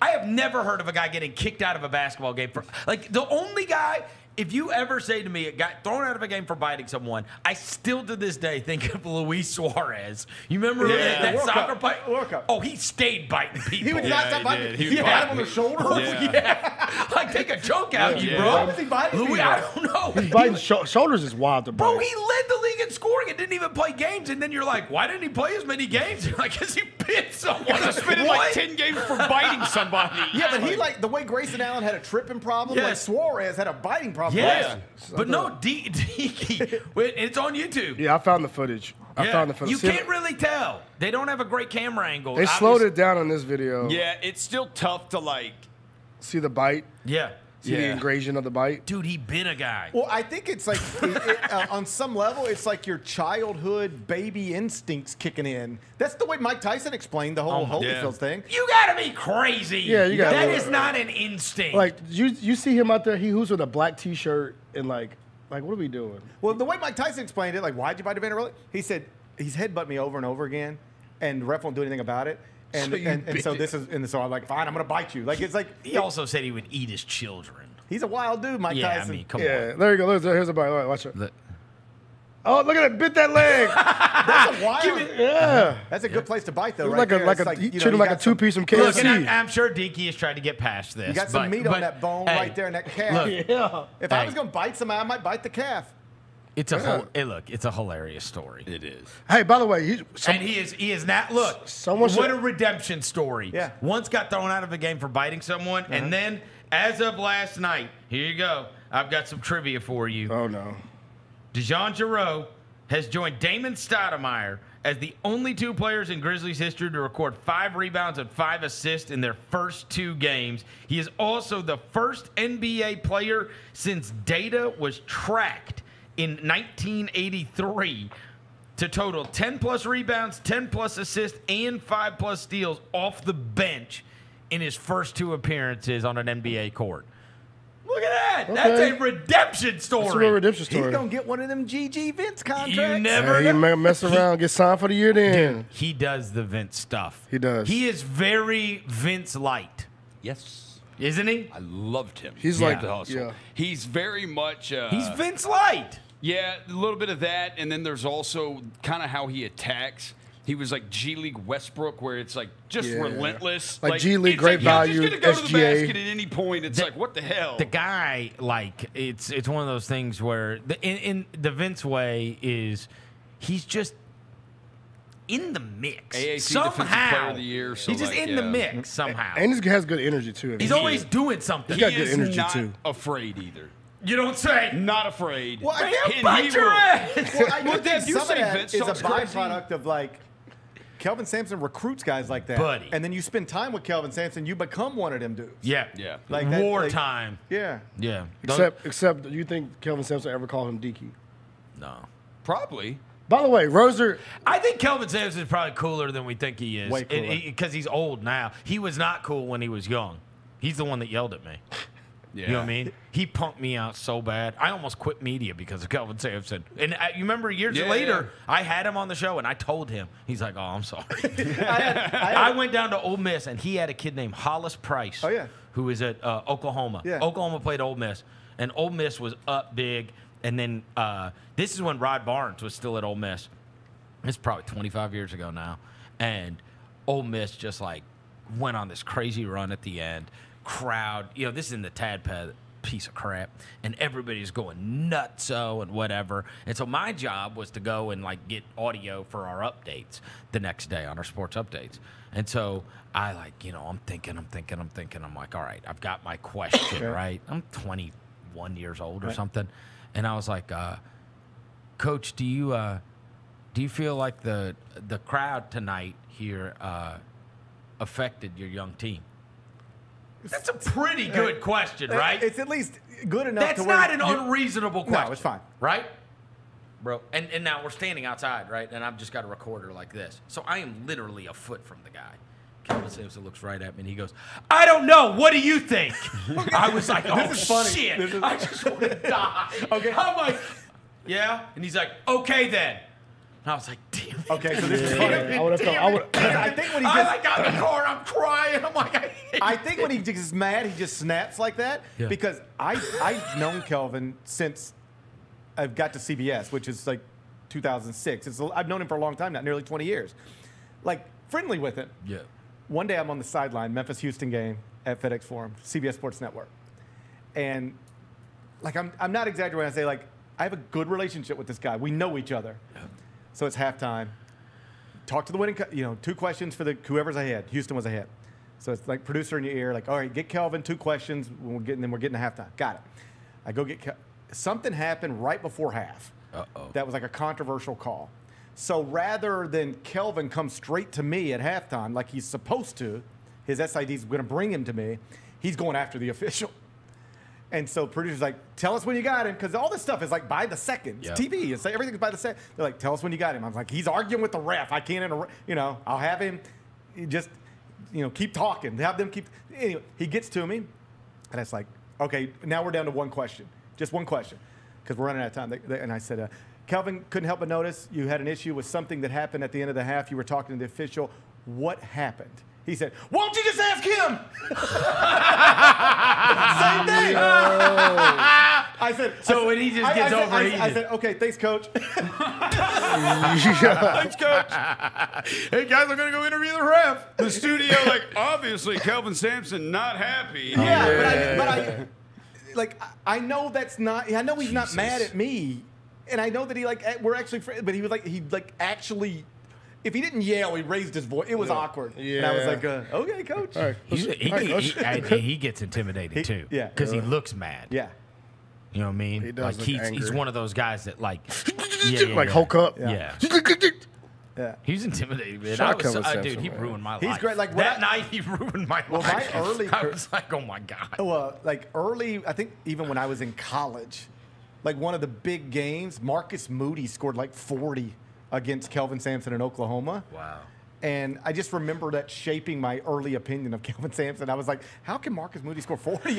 I have never heard of a guy getting kicked out of a basketball game for, like, the only guy, if you ever say to me, it got thrown out of a game for biting someone, I still to this day think of Luis Suarez. You remember that soccer player? Oh, he stayed biting people. He would not stop biting. He had him on the shoulder. Yeah. Like, take a joke out of you, bro. Why was he biting Luis? I don't know. His biting shoulders is wild to bite. Bro, he led the league in scoring and didn't even play games. And then you're like, why didn't he play as many games? You're like, because he bit someone. He's spending like 10 games for biting somebody. Yeah, but he, like, the way Grayson Allen had a tripping problem, like Suarez had a biting problem. Yes, but no, it's on YouTube. Yeah, I found the footage. You can't really tell. They don't have a great camera angle. They slowed it down on this video. Yeah, it's still tough to, like, see the bite. Yeah. See the engraving of the bite. Dude, he bit a guy. Well, I think it's like, on some level, it's like your childhood baby instincts kicking in. That's the way Mike Tyson explained the whole Holyfield thing. You gotta be crazy. Yeah, you gotta. That is not an instinct. Like, you see him out there, he who's with a black T-shirt and like what are we doing? Well, the way Mike Tyson explained it, like, why'd you bite Vanderbilt? He said he's headbutt me over and over again, and the ref won't do anything about it. So I'm like, fine, I'm gonna bite you. Like, it's like he also said he would eat his children. He's a wild dude, Mike Tyson. I mean, come on. There you go. Here's a bite. All right, watch it. Oh, look at it! Bit that leg. That's a wild. That's a good place to bite, though. Right, like a two-piece from KFC. Look, and I'm sure Deke has tried to get past this. You got some meat on that bone right there in that calf. Look, if I was gonna bite somebody, I might bite the calf. It's a it's a hilarious story. It is. Hey, by the way, he is not. Look, what a redemption story. Yeah. Once got thrown out of the game for biting someone, and then as of last night, here you go. I've got some trivia for you. Oh no. Dejon Giroux has joined Damon Stoudemire as the only two players in Grizzlies history to record 5 rebounds and 5 assists in their first 2 games. He is also the first NBA player since data was tracked in 1983 to total 10-plus rebounds, 10-plus assists, and 5-plus steals off the bench in his first 2 appearances on an NBA court. Look at that. Okay. That's a redemption story. That's a real redemption story. He's going to get one of them GG Vince contracts. You never know. He mess around, get signed for the year then. He does the Vince stuff. He does. He is very Vince-light. Yes. Isn't he? I loved him. He's like the hustle. Yeah. He's very much. He's Vince Light. Yeah, a little bit of that, and then there's also kind of how he attacks. He was like G League Westbrook, where it's like just relentless. Like G League, great value. He's just gonna go to the basket at any point. It's like, what the hell? The guy, like, it's one of those things where in the Vince way is he's just in the mix. AAC somehow. Player of the year, so he's just in the mix somehow. And he has good energy, too. He's always doing something. He's got good energy, too. Not afraid, either. You don't say. Not afraid. Well, I bite your ass. Well, I think some of that is a byproduct of, like, Kelvin Sampson recruits guys like that. Buddy. And then you spend time with Kelvin Sampson, you become one of them dudes. Yeah. Yeah. Like wartime. Like, yeah. Except, do you think Kelvin Sampson ever called him Deke? No. Probably. By the way, Roser, I think Kelvin Sampson is probably cooler than we think he is. Way cooler. Because he's old now. He was not cool when he was young. He's the one that yelled at me. Yeah. You know what I mean? He pumped me out so bad. I almost quit media because of Kelvin Sampson. And I, you remember years later, I had him on the show, and I told him. He's like, oh, I'm sorry. I went down to Ole Miss, and he had a kid named Hollis Price, who is at Oklahoma. Yeah. Oklahoma played Ole Miss, and Ole Miss was up big. And then this is when Rod Barnes was still at Ole Miss. It's probably 25 years ago now. And Ole Miss just, like, went on this crazy run at the end. Crowd, you know, this is in the Tad Pad piece of crap. And everybody's going nutso and whatever. And so my job was to go and, like, get audio for our updates the next day on our sports updates. And so I, like, you know, I'm thinking. I'm like, all right, I've got my question, right? I'm 21 years old or something. And I was like, Coach, do you feel like the crowd tonight here affected your young team? That's a pretty good question, right? It's at least good enough. That's to not an unreasonable question. No, it's fine, right, bro? And now we're standing outside, right? And I've just got a recorder like this, so I am literally a foot from the guy. Kelvin Sampson looks right at me and he goes, "I don't know. What do you think?" I was like, "Oh shit! I just want to die." Okay, I'm like, "Yeah," and he's like, "Okay then." And I was like, "Damn it!" Okay, so this is funny. I think when he just got in the car, I'm crying. I'm like, I think when he just is mad, he just snaps like that because I've known Kelvin since I've got to CBS, which is like 2006. I've known him for a long time now, nearly 20 years. Like friendly with him. Yeah. One day I'm on the sideline, Memphis-Houston game at FedEx Forum, CBS Sports Network. And like I'm not exaggerating when I say like I have a good relationship with this guy. We know each other. Yeah. So it's halftime. Talk to the winning, you know, two questions for the whoever's ahead. Houston was ahead. So it's like producer in your ear, like, all right, get Kelvin, two questions, we're getting to halftime. Got it. I go get something happened right before half. Uh-oh. That was like a controversial call. So rather than Kelvin come straight to me at halftime like he's supposed to, his SID's going to bring him to me, he's going after the official. And so producer's like, tell us when you got him, because all this stuff is like by the second. It's TV. It's like everything's by the second. They're like, tell us when you got him. I'm like, he's arguing with the ref. I can't interrupt. You know, I'll have him just, you know, keep talking. Have them keep. Anyway, he gets to me, and it's like, okay, now we're down to one question. Just one question, because we're running out of time. And I said, Kelvin, couldn't help but notice you had an issue with something that happened at the end of the half. You were talking to the official. What happened? He said, won't you just ask him? Same thing. I said, so when he just gets overheated. I said, okay, thanks, Coach. Thanks, Coach. Hey, guys, I'm going to go interview the ref. The studio, like, obviously, Kelvin Sampson not happy. Yeah, but I know that's not, I know he's not mad at me. And I know that he like we're actually friends, but he was like actually, if he didn't yell, he raised his voice. It was awkward. Yeah. And I was like, okay, Coach. All right. He gets intimidated too. Yeah. Because he looks mad. Yeah. You know what I mean? He does. Like he's one of those guys that like, Hulk up. Yeah. Yeah. He's intimidating, man. Dude, he ruined my life. He's great. Like that night, he ruined my life. My early, I was like, oh my god. Well, like early, I think even when I was in college. Like one of the big games, Marcus Moody scored like 40 against Kelvin Sampson in Oklahoma. Wow. And I just remember that shaping my early opinion of Kelvin Sampson. I was like, how can Marcus Moody score 40?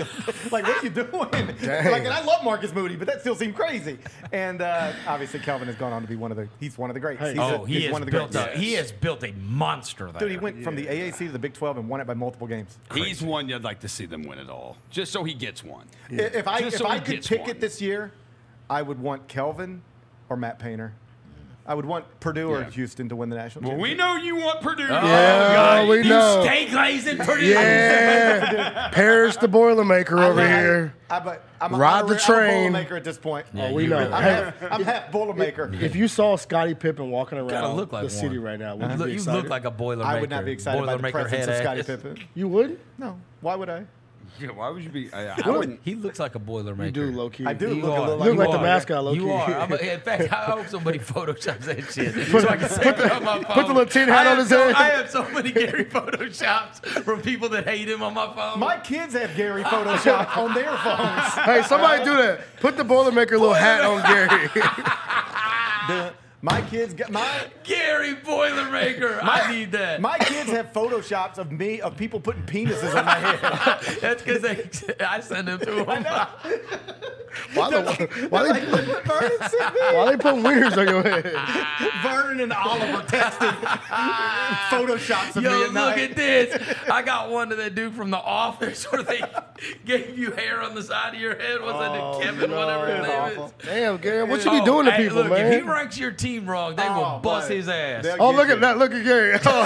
Like, what are you doing? Like, and I love Marcus Moody, but that still seemed crazy. And obviously, Kelvin has gone on to be he's one of the greats. Hey. He has built a monster there. Dude, he went from the AAC to the Big 12 and won it by multiple games. Crazy. He's one you'd like to see them win it all, just so he gets one. Yeah. If I could pick it this year, I would want Kelvin or Matt Painter. I would want Purdue or Houston to win the national championship. Well, we know you want Purdue. You stay glazing Purdue. Yeah. Parrish the Boilermaker over here. I'm a Boilermaker at this point. Yeah, we know. Really I'm half Boilermaker. If you saw Scottie Pippen walking around the city right now, would you be excited? You look like a Boilermaker. I would not be excited about the presence of Scottie Pippen. You would? No. Why would I? Yeah, why would you be? I wouldn't. He looks like a Boilermaker. You do, low key. I do look like the mascot, low key. You are. In fact, I hope somebody photoshops that shit. So I can save it on my phone. Put the little tin hat on his head. I have so many Gary photoshops from people that hate him on my phone. My kids have Gary photoshops on their phones. Hey, somebody do that. Put the Boilermaker little hat on Gary. My kids got my Gary Boilermaker. I need that. My kids have photoshops of me of people putting penises on my head. That's because I send them to them. Why they put wieners on your head? Vernon and Oliver texted photoshops of me at night. Look at this. I got one to that dude from The Office where they gave you hair on the side of your head. What's that? Kevin, whatever his name is. Damn, Gary, what you be doing to people, look, man? If he ranks your team wrong, they will bust his ass. Oh, look at that. Look at Gary. Oh.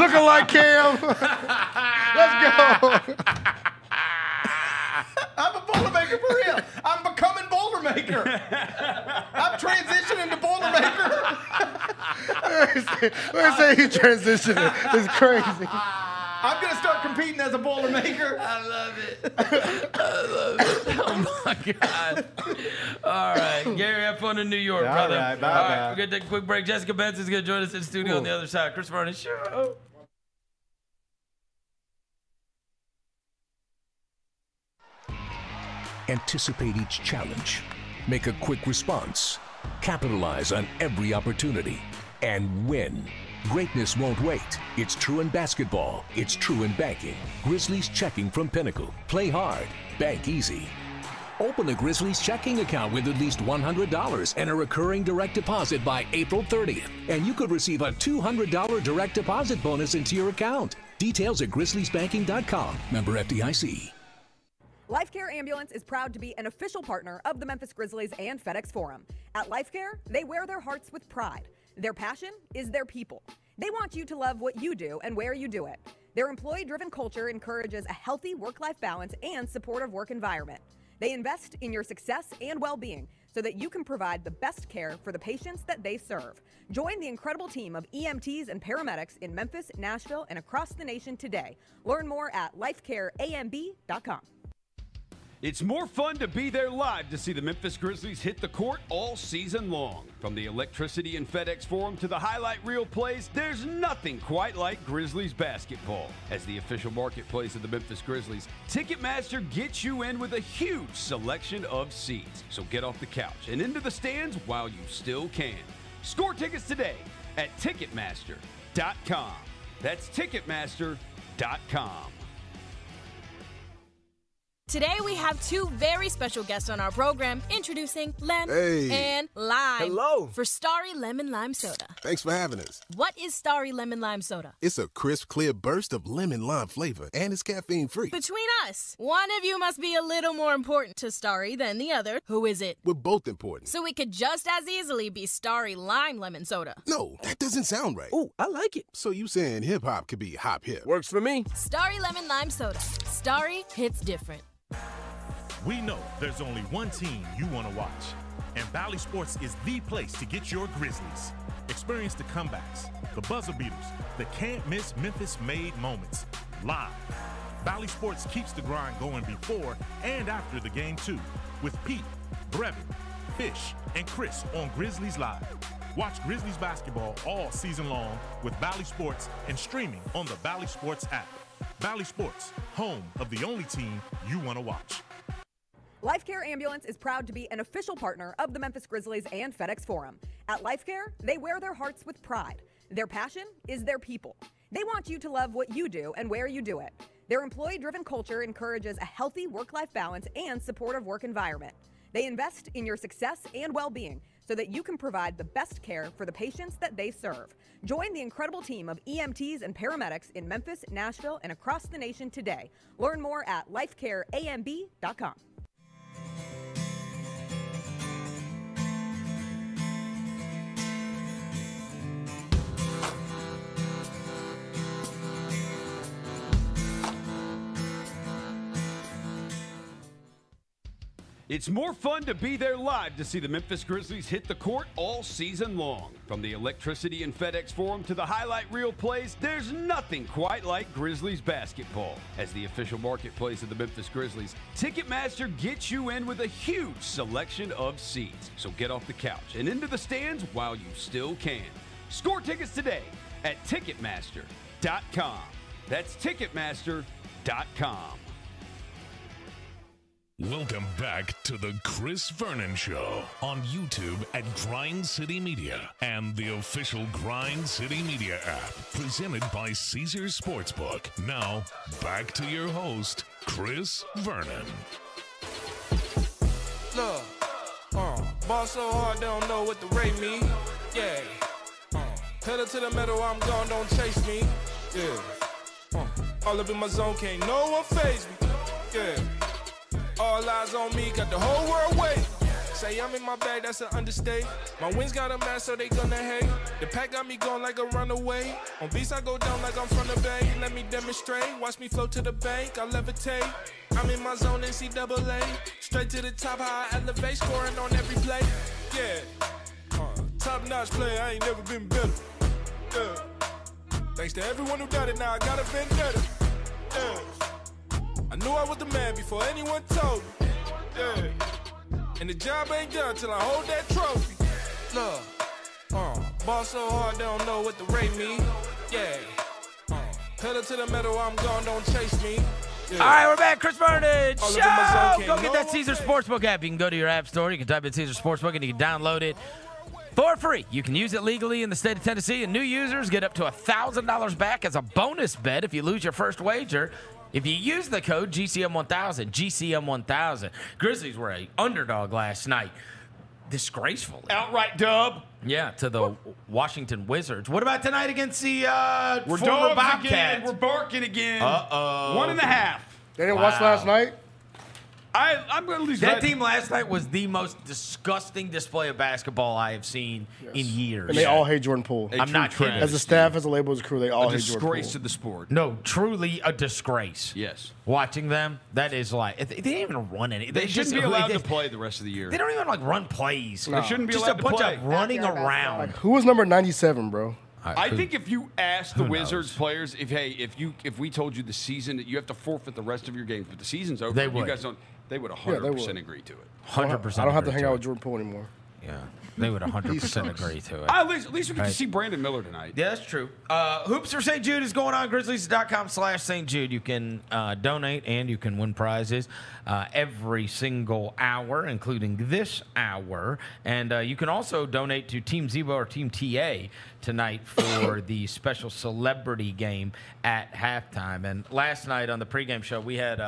Looking like Cam. Let's go. I'm a Boilermaker for real. I'm becoming Boilermaker. I'm transitioning to Boilermaker. Let's say he's transitioning. It's crazy. I'm going to start competing as a Boilermaker. I love it. I love it. Oh, my God. All right. Gary, have fun in New York, brother. All right. Bye-bye. All right. We're going to take a quick break. Jessica Benson's going to join us in the studio on the other side. Chris Vernon. Sure. Anticipate each challenge. Make a quick response. Capitalize on every opportunity. And win. Greatness won't wait. It's true in basketball. It's true in banking. Grizzlies Checking from Pinnacle. Play hard. Bank easy. Open a Grizzlies checking account with at least $100 and a recurring direct deposit by April 30th. And you could receive a $200 direct deposit bonus into your account. Details at grizzliesbanking.com. Member FDIC. LifeCare Ambulance is proud to be an official partner of the Memphis Grizzlies and FedEx Forum. At LifeCare, they wear their hearts with pride. Their passion is their people. They want you to love what you do and where you do it. Their employee-driven culture encourages a healthy work-life balance and supportive work environment. They invest in your success and well-being so that you can provide the best care for the patients that they serve. Join the incredible team of EMTs and paramedics in Memphis, Nashville, and across the nation today. Learn more at lifecareamb.com. It's more fun to be there live to see the Memphis Grizzlies hit the court all season long. From the electricity in FedEx Forum to the highlight reel plays, there's nothing quite like Grizzlies basketball. As the official marketplace of the Memphis Grizzlies, Ticketmaster gets you in with a huge selection of seats. So get off the couch and into the stands while you still can. Score tickets today at Ticketmaster.com. That's Ticketmaster.com. Today we have two very special guests on our program. Introducing Lem and Lime. Hello. For Starry Lemon Lime Soda. Thanks for having us. What is Starry Lemon Lime Soda? It's a crisp, clear burst of lemon lime flavor, and it's caffeine free. Between us, one of you must be a little more important to Starry than the other. Who is it? We're both important. So it could just as easily be Starry Lime Lemon Soda. No, that doesn't sound right. Oh, I like it. So you saying hip hop could be hop hip? Works for me. Starry Lemon Lime Soda. Starry hits different. We know there's only one team you want to watch, and Bally Sports is the place to get your Grizzlies. Experience the comebacks, the buzzer beaters, the can't-miss Memphis-made moments, live. Bally Sports keeps the grind going before and after the game, too, with Pete, Brevin, Fish, and Chris on Grizzlies Live. Watch Grizzlies basketball all season long with Bally Sports and streaming on the Bally Sports app. Bally Sports, home of the only team you want to watch. LifeCare Ambulance is proud to be an official partner of the Memphis Grizzlies and FedEx Forum. At LifeCare, they wear their hearts with pride. Their passion is their people. They want you to love what you do and where you do it. Their employee-driven culture encourages a healthy work-life balance and supportive work environment. They invest in your success and well-being so that you can provide the best care for the patients that they serve. Join the incredible team of EMTs and paramedics in Memphis, Nashville, and across the nation today. Learn more at lifecareamb.com. It's more fun to be there live to see the Memphis Grizzlies hit the court all season long. From the electricity in FedEx Forum to the highlight reel plays, there's nothing quite like Grizzlies basketball. As the official marketplace of the Memphis Grizzlies, Ticketmaster gets you in with a huge selection of seats. So get off the couch and into the stands while you still can. Score tickets today at Ticketmaster.com. That's Ticketmaster.com. Welcome back to the Chris Vernon Show on YouTube at Grind City Media and the official Grind City Media app, presented by Caesars Sportsbook. Now, back to your host, Chris Vernon. Look, ball so hard, don't know what to rate me. Yeah, pedal to the metal, I'm gone, don't chase me. Yeah, all up in my zone, can't no one faze me. Yeah. All eyes on me, got the whole world waiting. Say I'm in my bag, that's an understatement. My wings got a mask, so they gonna hate. The pack got me going like a runaway. On beats, I go down like I'm from the bay. Let me demonstrate, watch me float to the bank, I levitate. I'm in my zone, NCAA. Straight to the top, high elevate, scoring on every play. Yeah, top-notch play, I ain't never been better. Yeah. Thanks to everyone who done it, now I gotta vendetta. Yeah. I knew I was the man before anyone told me. Yeah. And the job ain't done till I hold that trophy. Look, ball so hard they don't know what to rate me. Yeah, pedal to the metal, I'm gone, don't chase me. Yeah. All right, we're back. Chris Vernon Show. Go get that Caesars Sportsbook app. You can go to your app store. You can type in Caesars Sportsbook and you can download it for free. You can use it legally in the state of Tennessee, and new users get up to $1,000 back as a bonus bet if you lose your first wager. If you use the code GCM1000, GCM1000. Grizzlies were an underdog last night. Disgracefully. Outright dub. Yeah, to the Washington Wizards. What about tonight against the we're former Bobcats? Again. We're barking again. Uh-oh. 1.5. They didn't watch last night? I'm going to lose that. That team last night was the most disgusting display of basketball I have seen in years. And they all hate Jordan Poole. I'm not kidding. As a staff, as a label, as a crew, they all hate Jordan Poole. A disgrace to the sport. No, truly a disgrace. Yes. Watching them, that is like, they didn't even run any. They shouldn't be allowed to play the rest of the year. They don't even like run plays. No. They shouldn't be allowed to play. Just a bunch of running around. Like, who was number 97, bro? I think if you asked the Wizards players, if we told you the season that you have to forfeit the rest of your games, but the season's over, you guys don't. They would 100% agree to it. 100%. I don't have to hang out with Jordan Poole anymore. Yeah, they would 100% agree to it. At least we get to see Brandon Miller tonight. Yeah, that's true. Hoops for St. Jude is going on. Grizzlies.com/St. Jude. You can donate and you can win prizes every single hour, including this hour. And you can also donate to Team Zebo or Team TA tonight for the special celebrity game at halftime. And last night on the pregame show, we had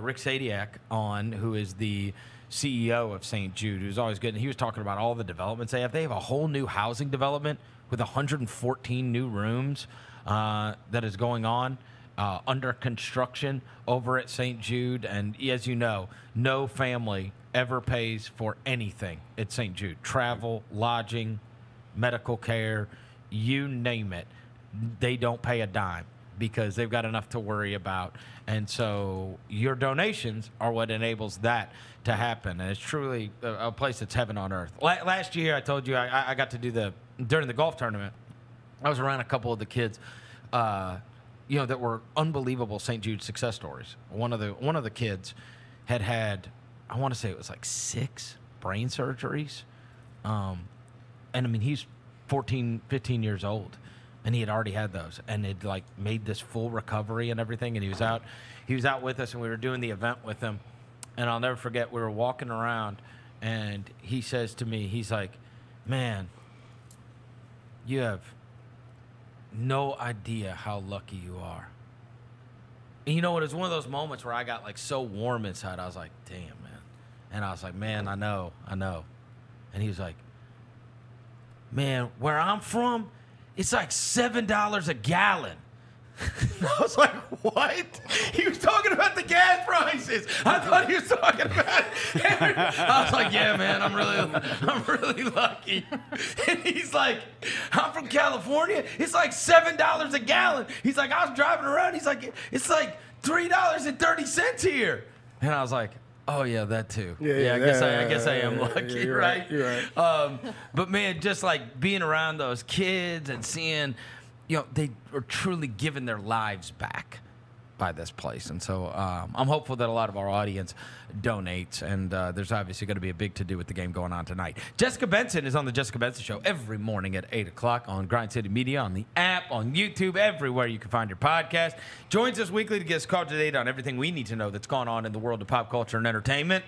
Rick Sadiak on, who is the CEO of St. Jude, who's always good. And he was talking about all the developments they have. They have a whole new housing development with 114 new rooms that is going on under construction over at St. Jude. And as you know, no family ever pays for anything at St. Jude. Travel, lodging, medical care, you name it. They don't pay a dime, because they've got enough to worry about. And so your donations are what enables that to happen. And it's truly a place that's heaven on earth. Last year, I told you, I got to do during the golf tournament, I was around a couple of the kids, that were unbelievable St. Jude success stories. One of the kids had, I want to say it was like 6 brain surgeries. And I mean, he's 14, 15 years old. And he had already had those, and it like made this full recovery and everything. And he was out with us, and we were doing the event with him. And I'll never forget, we were walking around, and he says to me, he's like, "Man, you have no idea how lucky you are." And you know what? It was one of those moments where I got like so warm inside. I was like, "Damn, man!" And I was like, "Man, I know." And he was like, "Man, where I'm from, it's like $7 a gallon." I was like, what? He was talking about the gas prices. I thought he was talking about it. I was like, yeah, man, I'm really lucky. And he's like, I'm from California. It's like $7 a gallon. He's like, I was driving around. He's like, it's like $3.30 here. And I was like, oh, yeah, that too. Yeah, I guess I am lucky, you're right? You're right. But, man, just like being around those kids and seeing, they are truly giving their lives back by this place. And so I'm hopeful that a lot of our audience donates, and there's obviously going to be a big to-do with the game going on tonight. Jessica Benson is on the Jessica Benson Show every morning at 8 o'clock on Grind City Media, on the app, on YouTube, everywhere you can find your podcast. Joins us weekly to get us caught to date on everything we need to know that's going on in the world of pop culture and entertainment.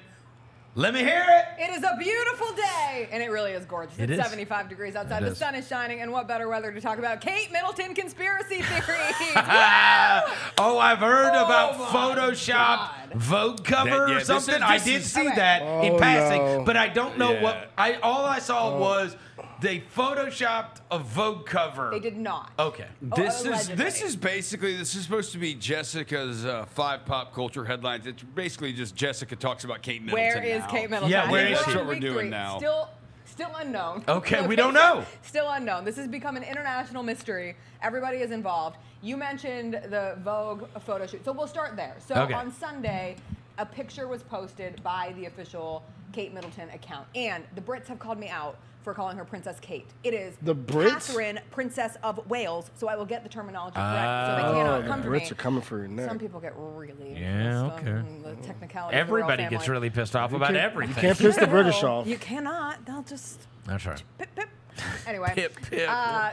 Let me hear it. It is a beautiful day, and it really is gorgeous. It's 75 degrees outside. The sun is shining, and what better weather to talk about? Kate Middleton conspiracy theories. Oh, I've heard about Photoshop Vogue cover or something. I did see that in passing, but I don't know what. All I saw was they photoshopped a Vogue cover. They did not. Okay. This is basically, this is supposed to be Jessica's 5 pop culture headlines. It's basically just Jessica talks about Kate Middleton. Where is Kate Middleton? Yeah, where is she? That's what we're doing now. Still unknown. Okay, we don't know. Still unknown. This has become an international mystery. Everybody is involved. You mentioned the Vogue photo shoot, so we'll start there. So on Sunday, a picture was posted by the official Kate Middleton account, and the Brits have called me out for calling her Princess Kate. It is the Brits? Catherine, Princess of Wales, so I will get the terminology correct, so they cannot come for me. The Brits are coming for your neck. Some people get really pissed on the technicality. Everybody gets really pissed off about everything. You can't piss the British off. You cannot. They'll just... That's right. Pip, pip. Anyway,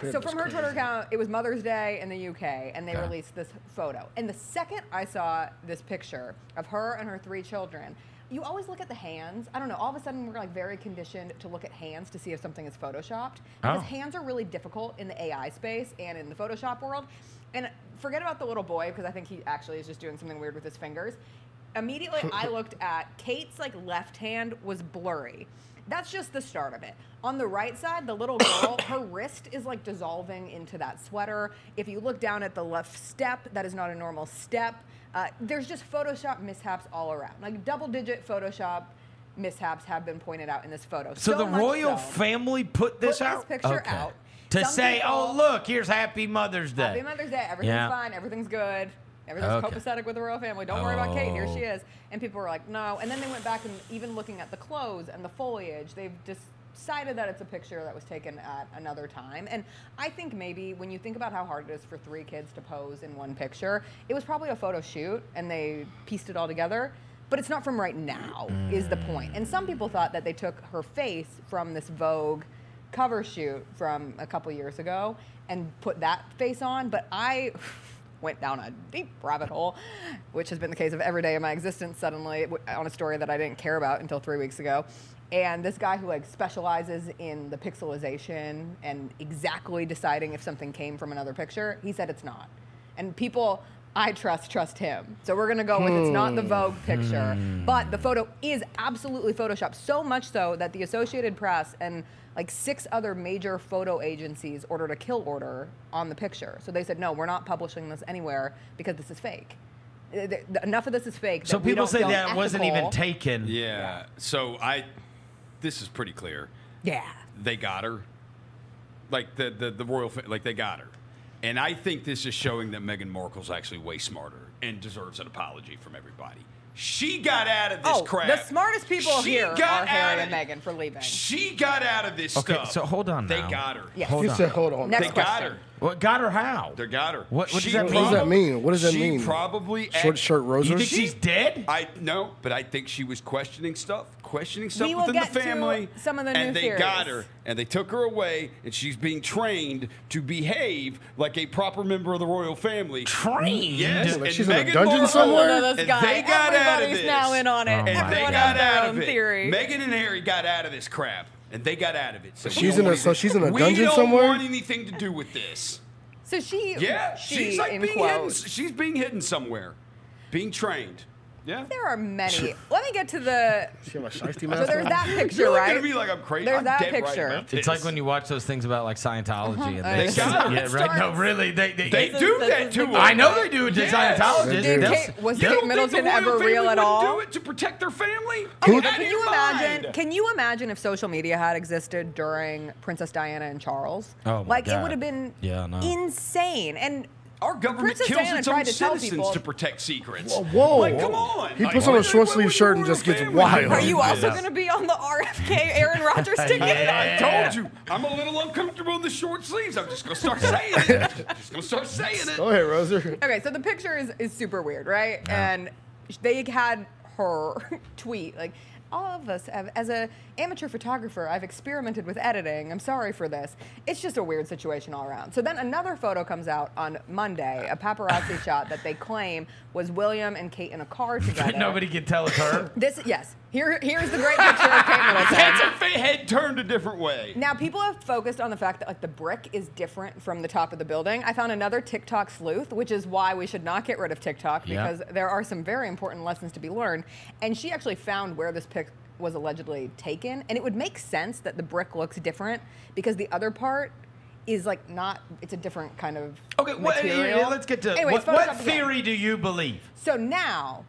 so from her Twitter account, it was Mother's Day in the UK, and they released this photo. And the second I saw this picture of her and her 3 children, you always look at the hands. I don't know. All of a sudden, we're like very conditioned to look at hands to see if something is photoshopped. Because hands are really difficult in the AI space and in the Photoshop world. And forget about the little boy, because I think he actually is just doing something weird with his fingers. Immediately, I looked at Kate's like left hand was blurry. That's just the start of it. On the right side, the little girl, her wrist is like dissolving into that sweater. If you look down at the left step, that is not a normal step. There's just Photoshop mishaps all around. Like double-digit Photoshop mishaps have been pointed out in this photo. So the royal family put this out? Put this picture out. To say, oh, look, here's Happy Mother's Day. Happy Mother's Day. Everything's fine. Everything's good. Everything's copacetic with the royal family. Don't worry about Kate. Here she is. And people were like, no. And then they went back and even looking at the clothes and the foliage, they've decided that it's a picture that was taken at another time. And I think maybe when you think about how hard it is for 3 kids to pose in one picture, it was probably a photo shoot and they pieced it all together. But it's not from right now is the point. And some people thought that they took her face from this Vogue cover shoot from a couple years ago and put that face on. But I... went down a deep rabbit hole, which has been the case of every day of my existence suddenly on a story that I didn't care about until 3 weeks ago. And this guy who like specializes in the pixelization and exactly deciding if something came from another picture, he said it's not. And people I trust him. So we're gonna go with it's not the Vogue picture, but the photo is absolutely Photoshopped, so much so that the Associated Press and like 6 other major photo agencies ordered a kill order on the picture. So they said, no, we're not publishing this anywhere because this is fake. Enough of this is fake. So people say that it wasn't even taken. Yeah, so this is pretty clear. Yeah. They got her. Like the royal, like they got her. And I think this is showing that Meghan Markle's actually way smarter and deserves an apology from everybody. She got out of this crap. The smartest people here are Harry and Meghan for leaving. She got out of this stuff. Okay, so hold on now. They got her. Yes. Hold on. Said hold on. Next question. Got her. What got her how? They got her. What does that mean? What does that mean? What does that mean? She probably... Short shirt roses? You think she's dead? No, but I think she was questioning stuff within the family. Some of the new theories. And they got her, and they took her away, and she's being trained to behave like a proper member of the royal family. Trained? Yes. Like she's in a dungeon somewhere? And they got out of this. Everybody's now in on it. And they got out of it. Meghan and Harry got out of this crap. And they got out of it. So she's in a dungeon somewhere? We don't want anything to do with this. So she's like being hidden. She's being hidden somewhere, being trained. Yeah. There are many. Let me get to the. She have a shiesty mask. So there's that picture, you're right? It's gonna be like I'm crazy. There's that picture. Right, it's like when you watch those things about like Scientology and they got it. Yeah, right. No, really, they do that to us. I know they do to Scientologists. Was Kate Middleton ever real at all? Do it to protect their family. Okay, can you imagine? Can you imagine if social media had existed during Princess Diana and Charles? Oh my God. It would have been insane. And Our government kills its own citizens to protect secrets. Whoa. Like, come on. He puts on a short sleeve shirt and just gets wild. Are you also going to be on the RFK Aaron Rodgers ticket? Yeah. I told you. I'm a little uncomfortable in the short sleeves. I'm just going to start saying it. Go ahead, Roser. Okay, so the picture is super weird, right? Yeah. And they had her tweet, like, all of us, as an amateur photographer, I've experimented with editing. I'm sorry for this. It's just a weird situation all around. So then another photo comes out on Monday, a paparazzi shot that they claim was William and Kate in a car together. Nobody can tell it's her. This, yes. Here's the great picture of Kate Middleton. That's a head turned a different way. Now, people have focused on the fact that, like, the brick is different from the top of the building. I found another TikTok sleuth, which is why we should not get rid of TikTok, because there are some very important lessons to be learned. And she actually found where this pic was allegedly taken. And it would make sense that the brick looks different because the other part is, like, not, it's a different kind of material. Let's get to anyways, what theory do you believe? So now,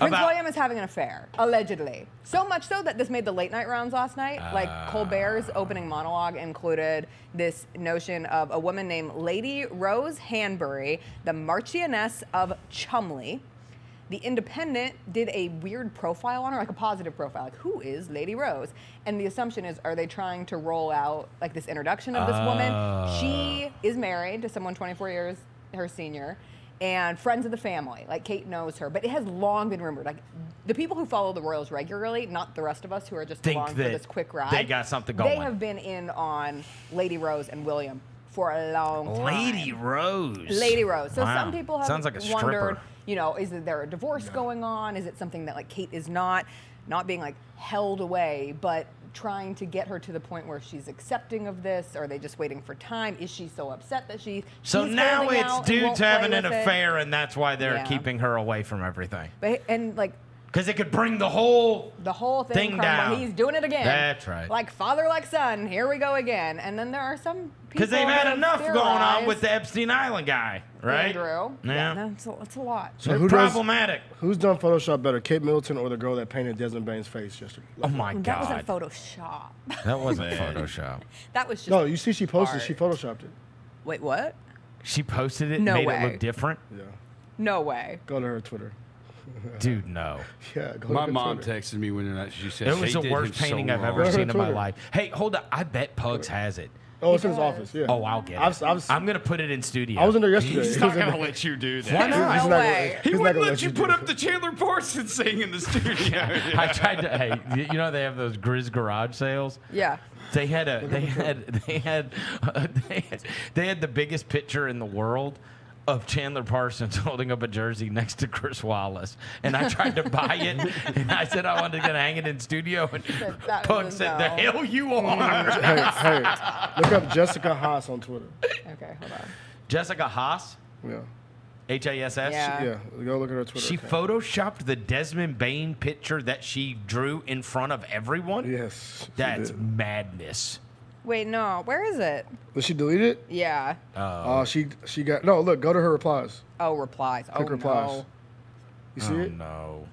Prince William is having an affair, allegedly. So much so that this made the late night rounds last night. Like, Colbert's opening monologue included this notion of a woman named Lady Rose Hanbury, the Marchioness of Cholmondeley. The Independent did a weird profile on her, like a positive profile. Like, who is Lady Rose? And the assumption is, are they trying to roll out, like, this introduction of this woman? She is married to someone 24 years her senior, and friends of the family, like Kate knows her, but it has long been rumored. Like, the people who follow the Royals regularly, not the rest of us who are just along for this quick ride. They got something going. They have been in on Lady Rose and William for a long time. Lady Rose. Lady Rose. So some people have wondered, you know, is there a divorce going on? Is it something that, like, Kate is not being, like, held away, but trying to get her to the point where she's accepting of this? Are they just waiting for time? Is she so upset that she's so now it's dudes having an affair, and that's why they're keeping her away from everything? But, and, like, because it could bring the whole thing down. He's doing it again. That's right. Like father, like son. Here we go again. And then there are some people because they've had enough going on with the Epstein Island guy, right? Andrew. Yeah. That's a lot. So who's problematic? Who's done Photoshop better, Kate Middleton or the girl that painted Desmond Bain's face yesterday? Oh my God. That wasn't Photoshop. That wasn't Photoshop. That was just. No, you see, she posted. Art. She photoshopped it. Wait, what? She posted it. No and made way. It look different. Yeah. No way. Go to her Twitter. Dude, no. Yeah, my mom texted me when she said it was the worst painting I've ever seen in my life. Hey, hold up. I bet Pugs has it. Oh, it's in his office. Yeah. Oh, I'll get it. I'm going to put it in studio. I was in there yesterday. He's not going to let you do that. Why not? No way. He wouldn't let you put up the Chandler Parsons thing in the studio. I tried to. Hey, you know they have those Grizz garage sales. Yeah. They had the biggest picture in the world of Chandler Parsons holding up a jersey next to Chris Wallace. And I tried to buy it, and I said I wanted to hang it in studio, and Pug said, the hell you are. Hey, look up Jessica Haas on Twitter. Okay, hold on. Jessica Haas? Yeah. H-A-S-S? Yeah, go look at her Twitter She account. Photoshopped the Desmond Bain picture that she drew in front of everyone? Yes. That's madness. Wait, no. Where is it? Did she delete it? Yeah. Oh, she got no. Look, go to her replies. Oh, replies. Click replies. No. You see it? No.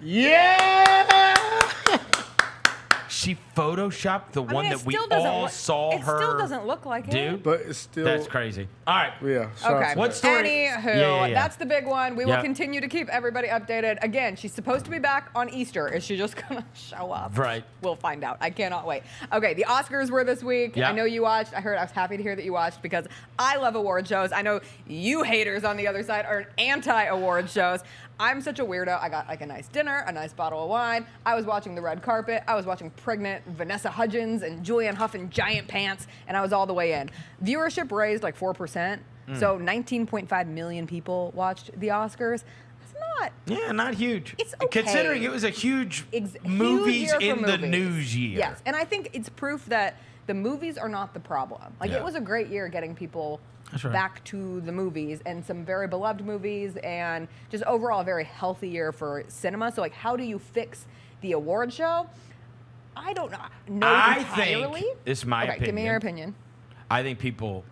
Yeah. She photoshopped the one that we all saw her. It still doesn't look like it. But it's still. That's crazy. All right. Yeah. Okay. What story? Anywho, that's the big one. We will continue to keep everybody updated. Again, she's supposed to be back on Easter. Is she just going to show up? Right. We'll find out. I cannot wait. Okay. The Oscars were this week. Yep. I know you watched. I was happy to hear that you watched because I love award shows. I know you haters on the other side are anti-award shows. I'm such a weirdo. I got like a nice dinner, a nice bottle of wine. I was watching the red carpet. I was watching pregnant Vanessa Hudgens and Julianne Hough in giant pants, and I was all the way in. Viewership raised like 4%, so 19.5 million people watched the Oscars. That's not. Yeah, not huge. It's okay. Considering it was a huge movies in the news year. Yes, and I think it's proof that the movies are not the problem. Like it was a great year getting people back to the movies and some very beloved movies and just overall a very healthy year for cinema. So like how do you fix the award show? I don't know entirely. I think it's my opinion. Give me your opinion. I think people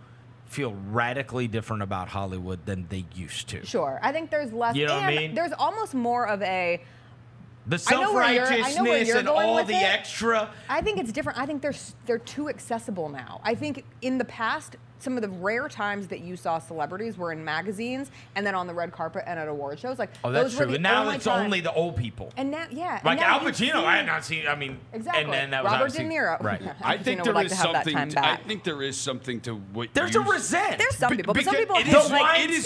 feel radically different about Hollywood than they used to. Sure. I think there's less. You know what I mean? There's almost more of a the self-righteousness and all the extra. I think it's different. I think they're too accessible now. I think in the past some of the rare times that you saw celebrities were in magazines and then on the red carpet and at award shows. Like, oh, that's true. But now it's only the old people. And now, yeah. Like Al Pacino, I had not seen. I mean, exactly. And that was Robert De Niro. Right. I think there is something. I think there is something to what. There's a resent. There's some people, but some people it is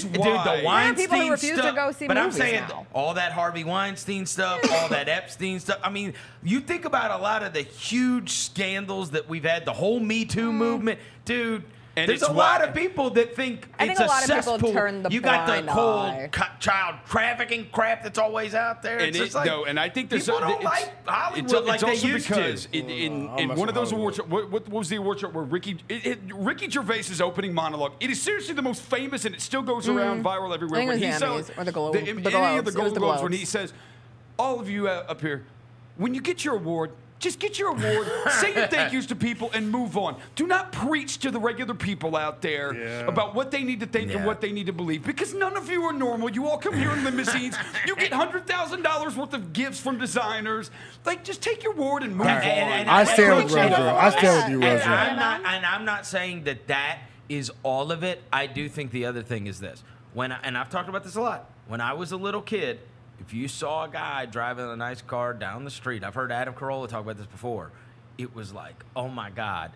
why. The Weinstein stuff. But I'm saying all that Harvey Weinstein stuff, all that Epstein stuff. I mean, you think about a lot of the huge scandals that we've had, the whole Me Too movement, dude. And there's a lot of people that think it's a cesspool. You got the whole child trafficking crap that's always out there. And it's like, and I think there's people don't like Hollywood like they used to. In one of those awards, what was the award show where Ricky Gervais's opening monologue? It is seriously the most famous, and it still goes around viral everywhere. When he says, or the Golden Globes, when he says, "All of you up here, when you get your award, just get your award, say your thank yous to people, and move on. Do not preach to the regular people out there about what they need to think and what they need to believe, because none of you are normal. You all come here in limousines. You get $100,000 worth of gifts from designers. Like, just take your award and move on. And I stand with Roger. I stand with you, Roger. And I'm not saying that that is all of it. I do think the other thing is this. And I've talked about this a lot. When I was a little kid, if you saw a guy driving a nice car down the street, I've heard Adam Carolla talk about this before, it was like, oh my God,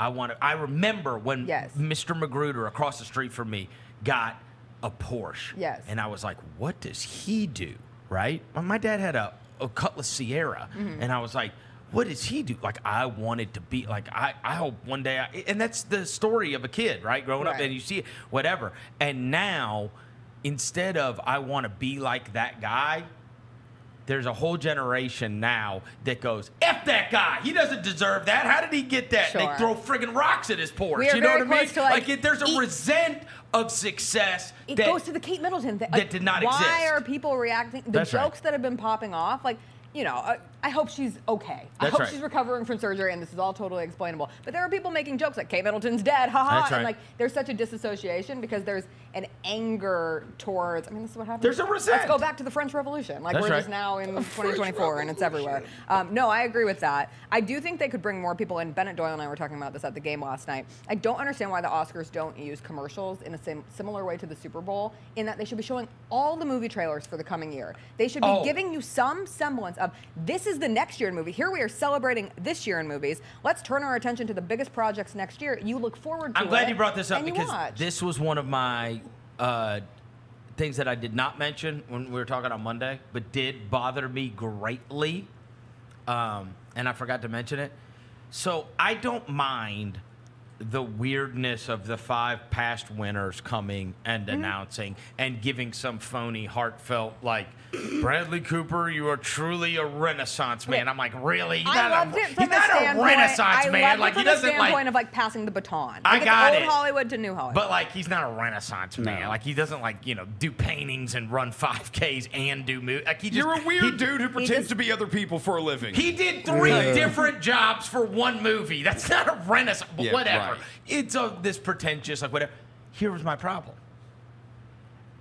I remember when Mr. Magruder across the street from me got a Porsche. Yes. And I was like, what does he do, right? Well, my dad had a Cutlass Sierra, and I was like, what does he do? Like, I wanted to be, like, I hope one day, and that's the story of a kid, right? Growing up, and you see it, whatever. And now, instead of I want to be like that guy, there's a whole generation now that goes, F that guy. He doesn't deserve that. How did he get that? Sure. They throw friggin' rocks at his Porsche. You know what I mean? Like there's a resent of success. It goes to the Kate Middleton thing. That did not exist. Why are people reacting? The jokes that have been popping off, like, you know, I hope she's okay. I hope she's recovering from surgery, and this is all totally explainable. But there are people making jokes like Kate Middleton's dead, haha. And like, there's such a disassociation because there's an anger towards. I mean, this is what happened. There's a resentment. Let's go back to the French Revolution. Like we're just now in 2024, and it's everywhere. No, I agree with that. I do think they could bring more people in. Bennett Doyle and I were talking about this at the game last night. I don't understand why the Oscars don't use commercials in a similar way to the Super Bowl, in that they should be showing all the movie trailers for the coming year. They should be giving you some semblance of this is the next year in movie. Here we are celebrating this year in movies. Let's turn our attention to the biggest projects next year. You look forward to it. I'm glad you brought this up, because this was one of my things that I did not mention when we were talking on Monday, but did bother me greatly, and I forgot to mention it. So I don't mind the weirdness of the five past winners coming and announcing and giving some phony heartfelt, like, Bradley Cooper, you are truly a Renaissance man. I'm like, really? He's not a Renaissance man. Like, he doesn't like of like passing the baton. Like, I got it. Old Hollywood to new Hollywood. But like, he's not a Renaissance man. Like, he doesn't like, you know, do paintings and run 5Ks and do movies. Like, he just, you're a weird dude who pretends to be other people for a living. He did three different jobs for one movie. That's not a Renaissance. Yeah, whatever. Right. It's this pretentious, like, whatever. Here was my problem.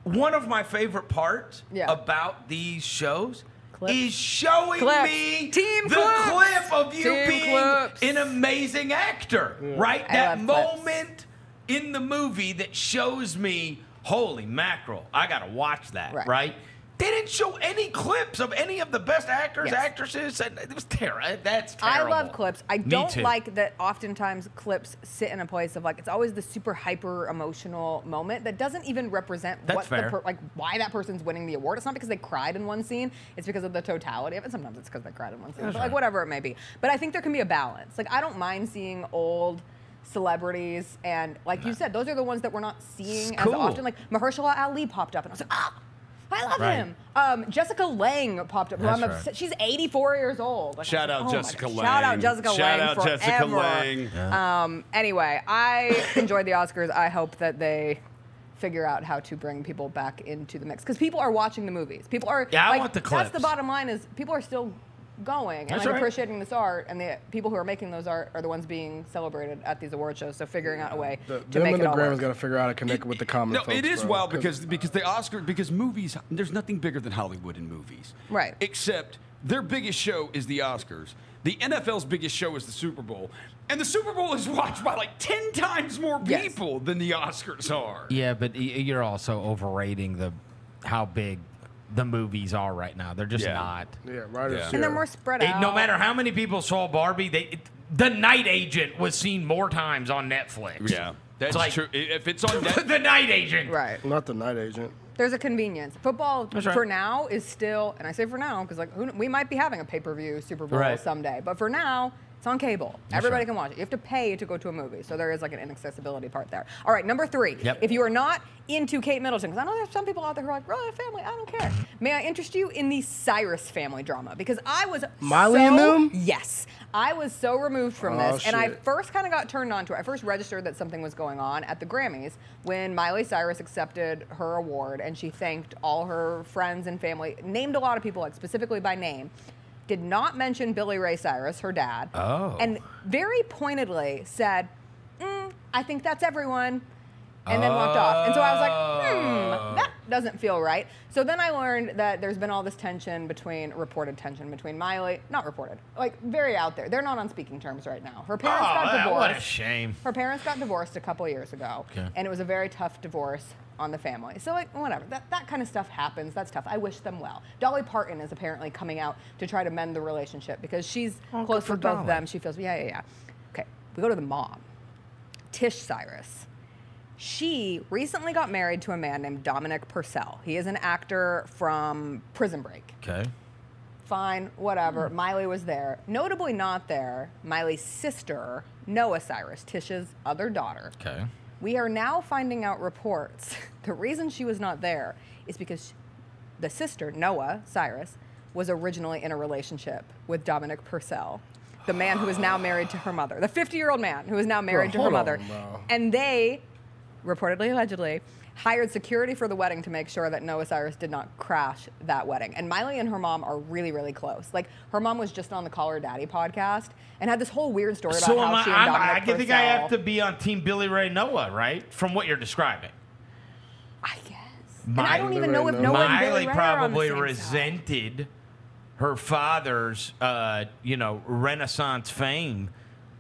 One of my favorite parts about these shows is showing me the clip of you being an amazing actor, right? That moment in the movie that shows me, holy mackerel, I got to watch that, right? They didn't show any clips of any of the best actors, actresses, and it was terrible. That's terrible. I love clips. I don't like that oftentimes clips sit in a place of like, it's always the super hyper emotional moment that doesn't even represent like why that person's winning the award. It's not because they cried in one scene. It's because of the totality of it. Sometimes it's because they cried in one scene, but like whatever it may be. But I think there can be a balance. Like, I don't mind seeing old celebrities, and like you said, those are the ones that we're not seeing as often. Like Mahershala Ali popped up, and I was like, ah! I love him. Jessica Lang popped up. I'm upset. She's 84 years old. Like, shout out Jessica Lang. Shout out Jessica Lang forever. Jessica Lang. Yeah. Anyway, I enjoyed the Oscars. I hope that they figure out how to bring people back into the mix, because people are watching the movies. People are. Yeah, I want the clips. That's the bottom line. Is people are still going and appreciating this art, and the people who are making those art are the ones being celebrated at these award shows. So figuring out a way to make it all work. Is going to figure out how to connect with the common folks. It is wild because the Oscars, because movies, there's nothing bigger than Hollywood in movies, right? Except their biggest show is the Oscars. The NFL's biggest show is the Super Bowl, and the Super Bowl is watched by like 10 times more people than the Oscars are. Yeah, but you're also overrating the how big the movies are right now. They're just not. Yeah, right. Yeah. And they're more spread out. No matter how many people saw Barbie, The Night Agent was seen more times on Netflix. Yeah, that's like, true. If it's on Netflix, The Night Agent, right? Not The Night Agent. There's a convenience. Football for now is still, and I say for now because like we might be having a pay-per-view Super Bowl someday, but for now it's on cable. Everybody can watch it. You have to pay to go to a movie, so there is like an inaccessibility part there. All right, number 3. Yep. If you are not into Kate Middleton, because I know there's some people out there who are like, "Really, family? I don't care." May I interest you in the Cyrus family drama? Because I was Yes, I was so removed from this, and I first kind of got turned on to it. I first registered that something was going on at the Grammys when Miley Cyrus accepted her award, and she thanked all her friends and family, named a lot of people, like specifically by name. Did not mention Billy Ray Cyrus, her dad, and very pointedly said, "I think that's everyone," and then walked off. And so I was like, that doesn't feel right. So then I learned that there's been all this tension between, reported tension between Miley, not reported, like very out there. They're not on speaking terms right now. Her parents got divorced. What a shame. Her parents got divorced a couple years ago, and it was a very tough divorce on the family. So like, whatever, that kind of stuff happens. That's tough. I wish them well. Dolly Parton is apparently coming out to try to mend the relationship because she's close with both of them. She feels, Okay, we go to the mom, Tish Cyrus. She recently got married to a man named Dominic Purcell. He is an actor from Prison Break. Okay. Fine, whatever. Miley was there. Notably not there, Miley's sister, Noah Cyrus, Tish's other daughter. Okay. We are now finding out reports. The reason she was not there is because the sister, Noah Cyrus, was originally in a relationship with Dominic Purcell, the man who is now married to her mother, the 50-year-old man who is now married to her mother. And they reportedly, allegedly, hired security for the wedding to make sure that Noah Cyrus did not crash that wedding. And Miley and her mom are really, really close. Like, her mom was just on the Call Her Daddy podcast and had this whole weird story about how she and Dominic Purcell. I think I have to be on Team Billy Ray Noah, right? From what you're describing. I guess. And I don't even know if Noah and Billy Ray are on the same side. Miley probably resented her father's, you know, Renaissance fame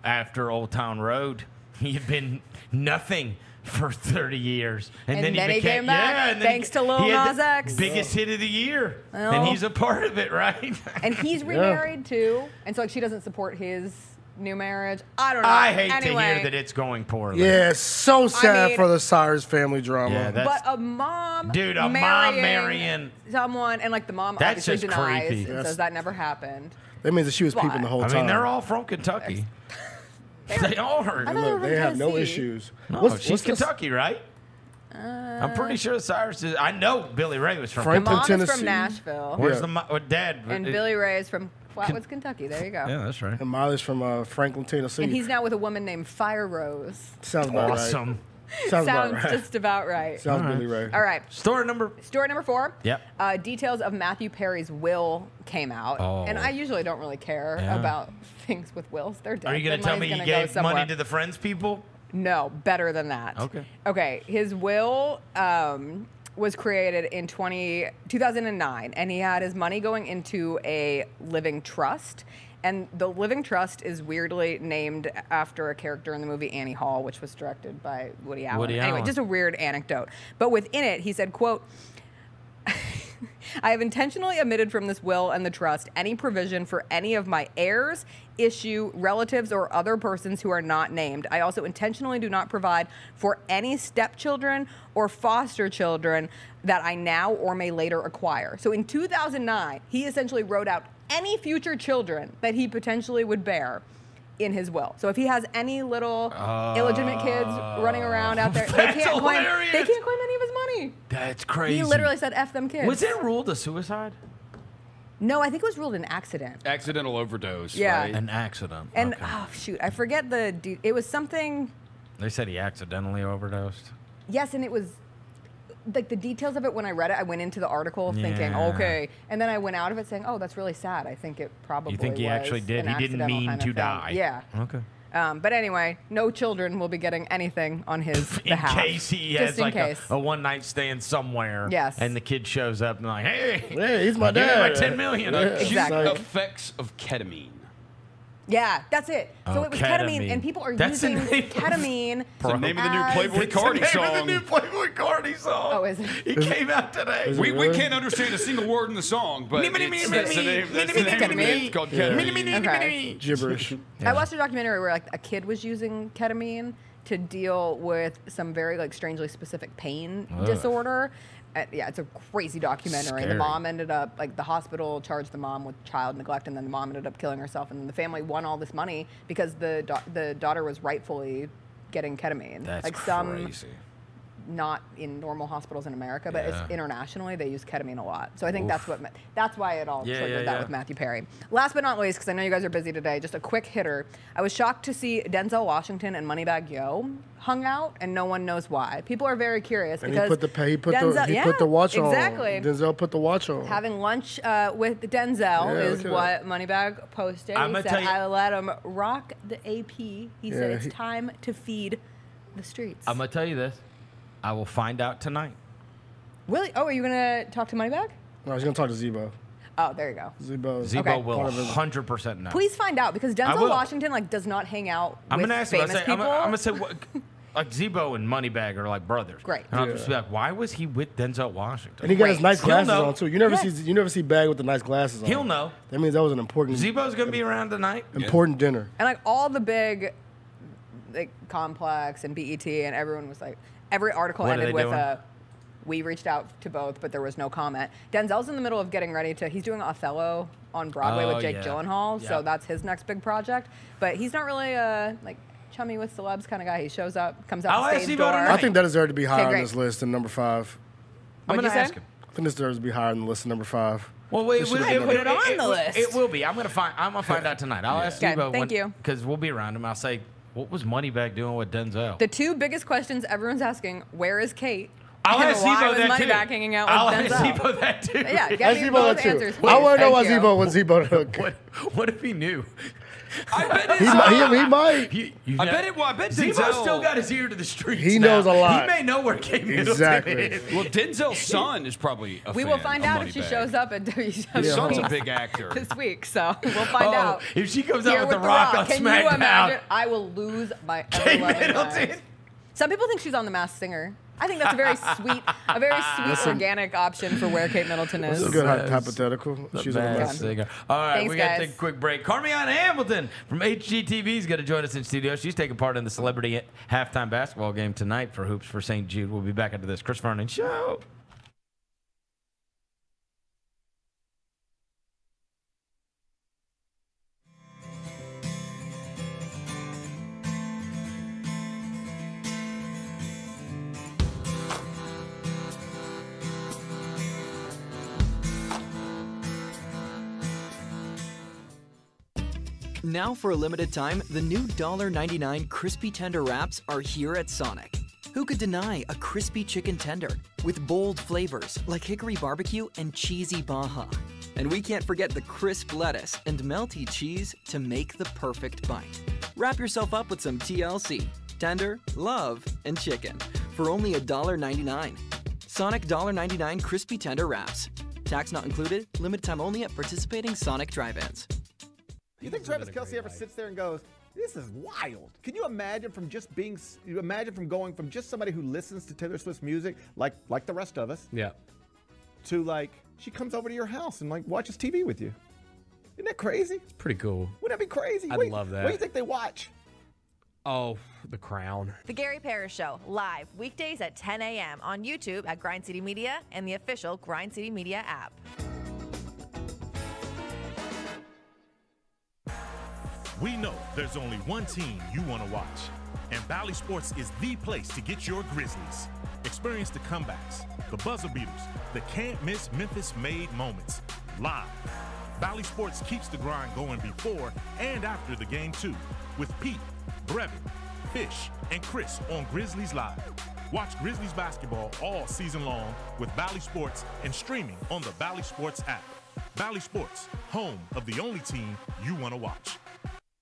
after Old Town Road. He had been nothing for 30 years. And then he came back, thanks to Lil Nas X. Biggest hit of the year. And he's a part of it, right? And he's remarried, too. And so like, she doesn't support his new marriage. I don't know. I hate to hear that it's going poorly. Yeah, it's so sad for the Cyrus family drama. Yeah, that's, but a mom marrying someone, and like the mom obviously denies and says that never happened. That means that she was peeping the whole time. I mean, they're all from Kentucky. They are. Look, they have no issues. No, she's Kentucky, right? I'm pretty sure Cyrus is. I know Billy Ray was from Franklin, Tennessee. Mom is from Nashville. Where's the dad? And Billy Ray is from Flatwoods, Kentucky. There you go. Yeah, that's right. And Miley's from Franklin, Tennessee. And he's now with a woman named Fire Rose. Sounds awesome. Sounds about right. Sounds Billy Ray. All right. Story number 4. Yep. Details of Matthew Perry's will came out, and I usually don't really care about things with wills. They're dead. Are you going to tell me you gave money to the Friends people? No, better than that. Okay. Okay. His will was created in 2009, and he had his money going into a living trust. And the living trust is weirdly named after a character in the movie Annie Hall, which was directed by Woody Allen. Anyway, just a weird anecdote. But within it, he said, quote, "I have intentionally omitted from this will and the trust any provision for any of my heirs, issue, relatives, or other persons who are not named. I also intentionally do not provide for any stepchildren or foster children that I now or may later acquire." So in 2009, he essentially wrote out any future children that he potentially would bear in his will. So if he has any little illegitimate kids running around out there, they can't claim any of his money. That's crazy. He literally said, "F them kids." Was it ruled a suicide? No, I think it was ruled an accident. Accidental overdose. Yeah, right? An accident. And oh shoot, I forget it was something. They said he accidentally overdosed. Yes, and it was. Like the details of it, when I read it, I went into the article thinking, okay. And then I went out of it saying, oh, that's really sad. I think it probably was. You think he actually did? He didn't mean to die. Yeah. Okay. But anyway, no children will be getting anything on his behalf. In case he has like a one-night stand somewhere. Yes. And the kid shows up and like, hey, he's my dad. Give me my $10 million. Exactly. Acute effects of ketamine. Yeah, that's it. So it was ketamine, and people are using ketamine. It's the name of the new Playboi Carti song. It's the name of the new Playboi Carti song. Oh, is it? It came out today. We can't understand a single word in the song, but that's the name of it. It's called ketamine. Gibberish. I watched a documentary where a kid was using ketamine to deal with some very strangely specific pain disorder. Yeah, it's a crazy documentary. Scary. The mom ended up, the hospital charged the mom with child neglect, and then the mom ended up killing herself, and the family won all this money because the daughter was rightfully getting ketamine. That's crazy. Not in normal hospitals in America, but it's internationally they use ketamine a lot. So I think that's why it all triggered that with Matthew Perry. Last but not least, because I know you guys are busy today, just a quick hitter. I was shocked to see Denzel Washington and Moneybagg Yo hung out, and no one knows why. People are very curious and because he put the watch on. Exactly. Denzel put the watch on. Having lunch with Denzel is what Moneybagg posted. He said, "I let him rock the AP." He said, "It's time to feed the streets." I'm gonna tell you this. I will find out tonight. Really? Oh, are you going to talk to Moneybagg? No, I was going to talk to Zebo. Oh, there you go. Zebo will 100% know. Please find out, because Denzel Washington does not hang out with famous people. I'm going to say, Zebo and Moneybagg are brothers. Great. And I'm just why was he with Denzel Washington? And he got his nice glasses on, too. You never see Bagg with the nice glasses on. He'll know. That means that was an important... Zebo's going to be around tonight. Important dinner. And all the big Complex and BET and everyone was like... Every article ended with we reached out to both, but there was no comment. Denzel's in the middle of getting ready to, he's doing Othello on Broadway with Jake Gyllenhaal, so that's his next big project. But he's not really a chummy with celebs kind of guy. He shows up, comes out the stage door. I think that deserves to be higher on this list than number 5. I'm going to ask him. I think this deserves to be higher than the list than number 5. Well, wait, we'll put it on the list. It will be. I'm gonna find out tonight. I'll ask Steve-O. Thank you. Because we'll be around him. I'll say, what was Moneybagg doing with Denzel? The two biggest questions everyone's asking, where is Kate? I'll ask Zebo that, too. Hanging out with Denzel. I'll ask Zebo that, too. Yeah, get me both answers, please. I want to know why Zebo was Zebo took. What if he knew? I bet he might. I bet Denzel still got his ear to the streets. He knows a lot. He may know where Kate Middleton is. Well, Denzel's son is probably a fan. We will find out if she shows up at WCW. His son's a big actor this week, so we'll find out. If she comes out with The Rock on SmackDown, I will lose my ever-loving mind. Some people think she's on The Masked Singer. I think that's a very sweet organic option for where Kate Middleton is. That's a good hypothetical. She's a mess. All right, we got to take a quick break. Carmeon Hamilton from HGTV is going to join us in studio. She's taking part in the celebrity halftime basketball game tonight for Hoops for St. Jude. We'll be back after this Chris Vernon Show. Now for a limited time, the new $1.99 crispy tender wraps are here at Sonic. Who could deny a crispy chicken tender with bold flavors like hickory barbecue and cheesy Baja? And we can't forget the crisp lettuce and melty cheese to make the perfect bite. Wrap yourself up with some TLC, tender, love, and chicken for only $1.99. Sonic $1.99 crispy tender wraps. Tax not included, limited time only at participating Sonic drive-ins. Do you think Travis Kelce ever sits there and goes, "This is wild"? Can you imagine from just somebody who listens to Taylor Swift's music, like the rest of us, to she comes over to your house and watches TV with you? Isn't that crazy? It's pretty cool. Wouldn't that be crazy? I'd love that. What do you think they watch? Oh, The Crown. The Gary Parrish Show, live weekdays at 10 a.m. on YouTube at Grind City Media and the official Grind City Media app. We know there's only one team you want to watch, and Bally Sports is the place to get your Grizzlies. Experience the comebacks, the buzzer beaters, the can't-miss Memphis-made moments live. Bally Sports keeps the grind going before and after the game, too, with Pete, Brevin, Fish, and Chris on Grizzlies Live. Watch Grizzlies basketball all season long with Bally Sports and streaming on the Bally Sports app. Bally Sports, home of the only team you want to watch.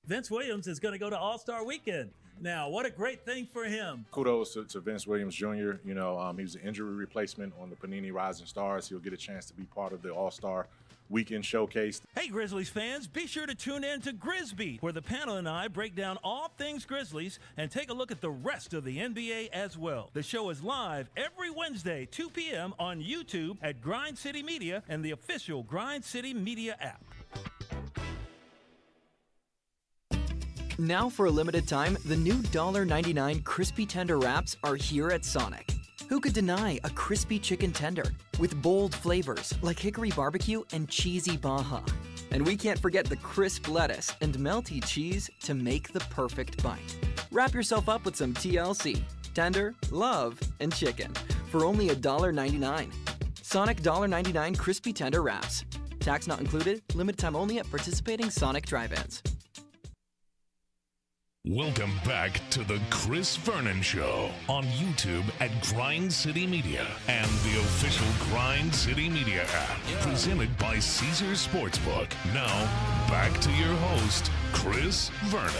Vince Williams is going to go to All-Star Weekend. Now, what a great thing for him. Kudos to Vince Williams Jr. You know, he was an injury replacement on the Panini Rising Stars. He'll get a chance to be part of the All-Star weekend showcase. Hey, Grizzlies fans, be sure to tune in to Grisby, where the panel and I break down all things Grizzlies and take a look at the rest of the NBA as well. The show is live every Wednesday, 2 p.m. on YouTube at Grind City Media and the official Grind City Media app. Now for a limited time, the new $1.99 crispy tender wraps are here at Sonic. Who could deny a crispy chicken tender with bold flavors like hickory barbecue and cheesy Baja? And we can't forget the crisp lettuce and melty cheese to make the perfect bite. Wrap yourself up with some TLC, tender, love, and chicken for only $1.99. Sonic $1.99 crispy tender wraps. Tax not included, limited time only at participating Sonic drive-ins. Welcome back to the Chris Vernon Show on YouTube at Grind City Media and the official Grind City Media app, presented by Caesars Sportsbook. Now, back to your host, Chris Vernon.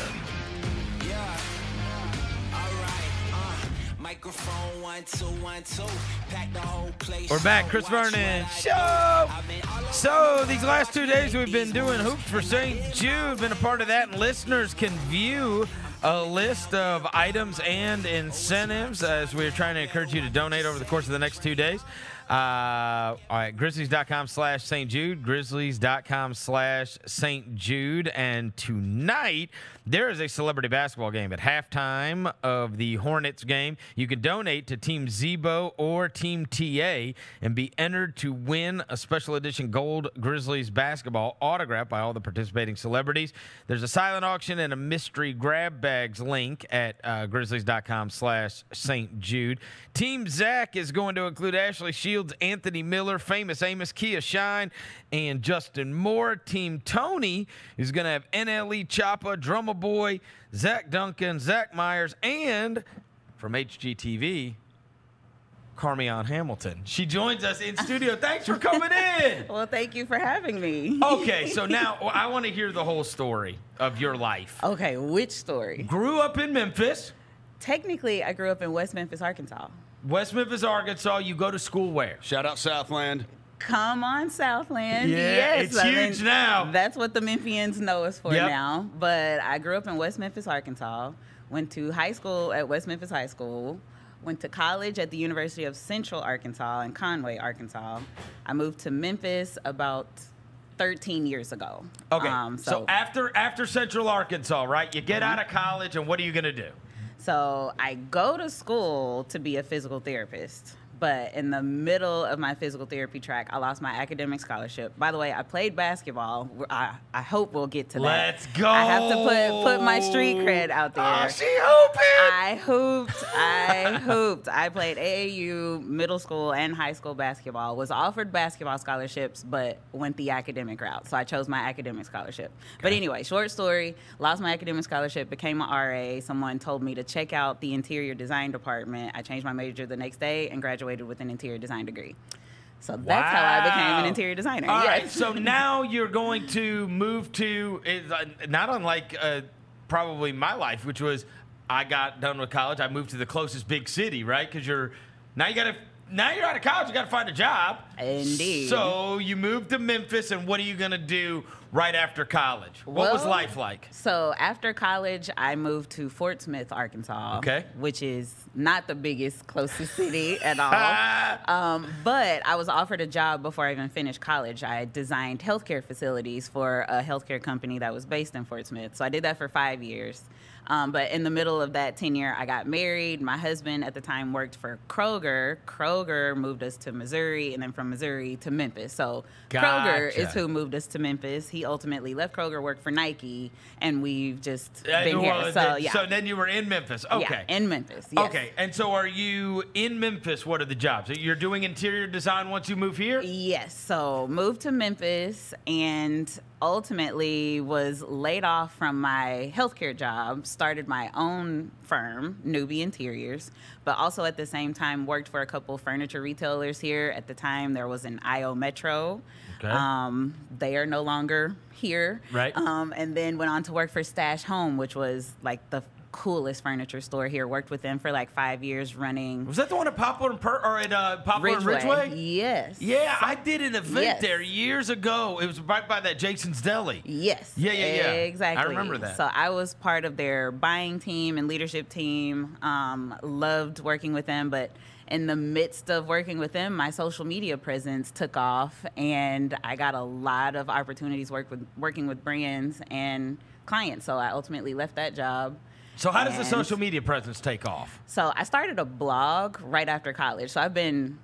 Microphone 1 2 1 2. Pack the whole place. We're back, Chris Vernon Show. So these last 2 days we've been doing hoops for St. Jude. Been a part of that, and listeners can view a list of items and incentives as we're trying to encourage you to donate over the course of the next 2 days. All right, grizzlies.com/St. Jude, grizzlies.com/St. Jude. And tonight there is a celebrity basketball game at halftime of the Hornets game. You can donate to Team Zebo or Team TA and be entered to win a special edition gold Grizzlies basketball autographed by all the participating celebrities. There's a silent auction and a mystery grab bags link at grizzlies.com/St. Jude. Team Zach is going to include Ashley Shields, Anthony Miller, Famous Amos, Kia Shine, and Justin Moore. Team Tony is going to have NLE Choppa, Drumma Boy, Zach Duncan, Zach Myers, and from HGTV, Carmeon Hamilton. She joins us in studio. Thanks for coming in. Well, thank you for having me. Okay, so now I want to hear the whole story of your life. Okay, which story? Grew up in Memphis. Technically, I grew up in West Memphis, Arkansas. West Memphis, Arkansas. You go to school where? Shout out Southland. Come on, Southland. Yeah, yes, it's huge now. That's what the Memphians know us for now. But I grew up in West Memphis, Arkansas. Went to high school at West Memphis High School. Went to college at the University of Central Arkansas in Conway, Arkansas. I moved to Memphis about 13 years ago. Okay. So after Central Arkansas, right? You get out of college, and what are you going to do? So I go to school to be a physical therapist, but in the middle of my physical therapy track, I lost my academic scholarship. By the way, I played basketball. I hope we'll get to that. Let's go. I have to put my street cred out there. Oh, she hooped. I hooped. I hooped. I played AAU, middle school, and high school basketball. Was offered basketball scholarships, but went the academic route. So I chose my academic scholarship. Okay. But anyway, short story, lost my academic scholarship, became an RA. Someone told me to check out the interior design department. I changed my major the next day and graduated with an interior design degree. So that's how I became an interior designer. All right, so now you're going to move to, not unlike probably my life, which was I got done with college, I moved to the closest big city, right? Because now you're out of college, you got to find a job. Indeed. So you moved to Memphis, and what are you going to do right after college? What was life like? So after college, I moved to Fort Smith, Arkansas, which is not the biggest, closest city at all. But I was offered a job before I even finished college. I designed healthcare facilities for a healthcare company that was based in Fort Smith. So I did that for 5 years. But in the middle of that tenure, I got married. My husband at the time worked for Kroger. Kroger moved us to Missouri, and then from Missouri to Memphis. So Kroger is who moved us to Memphis. He ultimately left Kroger, worked for Nike, and we've just been here. So, so then you were in Memphis. Okay. Yeah, in Memphis, yes. Okay, and so are you in Memphis? What are the jobs? You're doing interior design once you move here? Yes, so moved to Memphis and ultimately was laid off from my healthcare job, started my own firm, Newbie Interiors, but also at the same time worked for a couple furniture retailers here. At the time, there was an IO Metro. Okay. They are no longer here. Right. And then went on to work for Stash Home, which was like the coolest furniture store here. Worked with them for like 5 years running. Was that the one at Poplar and Ridgeway? Yes. Yeah, I did an event there years ago. It was right by that Jason's Deli. Yes. Yeah, yeah, yeah. Exactly. I remember that. So I was part of their buying team and leadership team. Loved working with them, but in the midst of working with them, my social media presence took off, and I got a lot of opportunities working with brands and clients. So I ultimately left that job. So how does the social media presence take off? So I started a blog right after college. So I've been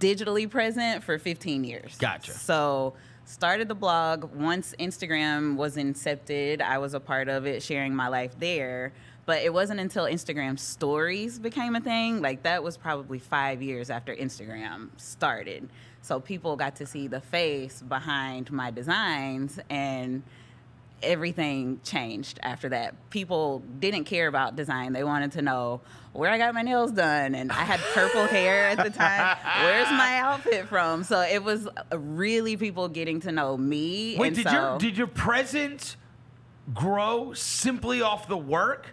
digitally present for 15 years. Gotcha. So started the blog. Once Instagram was incepted, I was a part of it, sharing my life there. But it wasn't until Instagram stories became a thing. Like, that was probably 5 years after Instagram started. So people got to see the face behind my designs, and everything changed after that. People didn't care about design. They wanted to know where I got my nails done. And I had purple hair at the time. Where's my outfit from? So it was really people getting to know me. Wait, and did your presence grow simply off the work?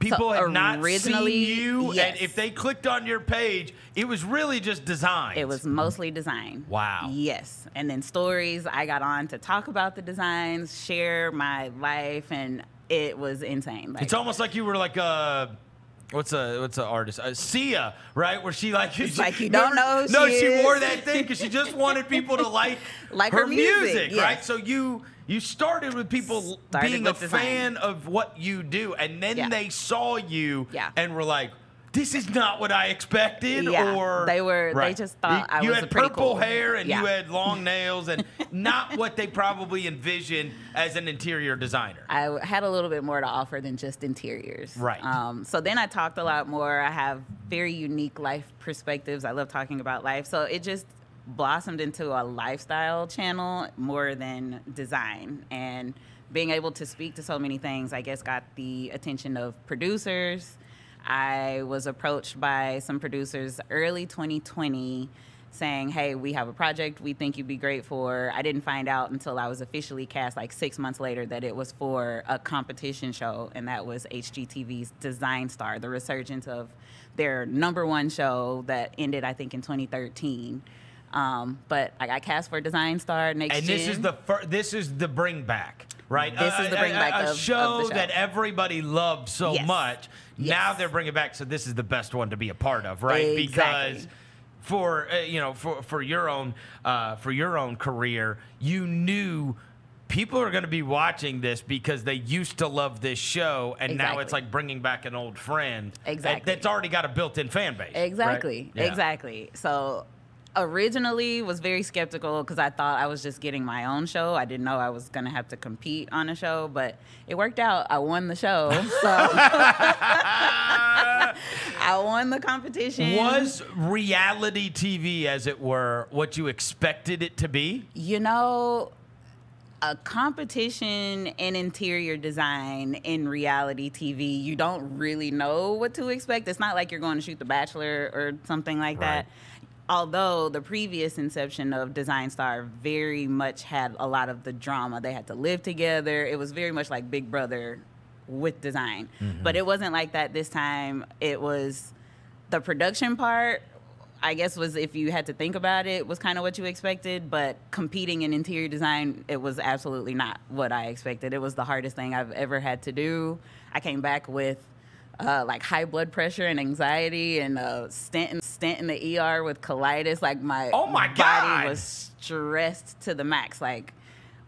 People had not seen you, and if they clicked on your page, it was really just design. It was mostly design. Wow. Yes. And then stories, I got on to talk about the designs, share my life, and it was insane. Like, it's almost like you were like a... What's an artist? Sia, right? Where she like... It's like you don't know who she is. No, she wore that thing because she just wanted people to like her music, yes. Right? So you started with people being a fan of what you do, and then they saw you and were like, this is not what I expected. Yeah, or they just thought I was pretty cool. You had purple hair and you had long nails and not what they probably envisioned as an interior designer. I had a little bit more to offer than just interiors. Right. So then I talked a lot more. I have very unique life perspectives. I love talking about life. So it just blossomed into a lifestyle channel more than design. And being able to speak to so many things, I guess, got the attention of producers. I was approached by some producers early 2020 saying, hey, we have a project we think you'd be great for. I didn't find out until I was officially cast like 6 months later that it was for a competition show, and that was HGTV's Design Star, the resurgence of their #1 show that ended, I think, in 2013. But I got cast for Design Star next year. And this is the bring back, right? This is the bring back of the show that everybody loved so much. Yes. Now they're bringing back, so this is the best one to be a part of, right? Exactly. Because for you know, for your own career, you knew people are going to be watching this because they used to love this show, and now it's like bringing back an old friend. Exactly. That's already got a built-in fan base. Exactly. Right? Yeah. Exactly. So originally was very skeptical because I thought I was just getting my own show. I didn't know I was going to have to compete on a show, but it worked out. I won the show. So I won the competition. Was reality TV, as it were, what you expected it to be? You know, a competition in interior design in reality TV, you don't really know what to expect. It's not like you're going to shoot The Bachelor or something like that. Although the previous inception of Design Star very much had a lot of the drama. They had to live together. It was very much like Big Brother with design. Mm-hmm. But it wasn't like that this time. It was the production part, I guess, was, if you had to think about it, was kind of what you expected. But competing in interior design, it was absolutely not what I expected. It was the hardest thing I've ever had to do. I came back with like high blood pressure and anxiety and a stent in the ER with colitis. Like, my, body was stressed to the max. Like,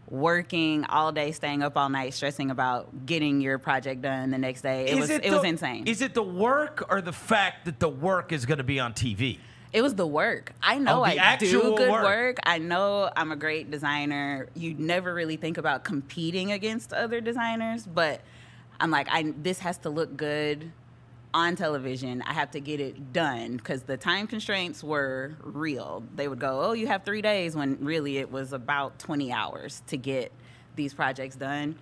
working all day, staying up all night, stressing about getting your project done the next day. It was insane. Is it the work or the fact that the work is going to be on TV? It was the work. I know I do good work. I know I'm a great designer. You never really think about competing against other designers, but I'm like, this has to look good on television. I have to get it done, because the time constraints were real. They would go, oh, you have 3 days, when really it was about 20 hours to get these projects done.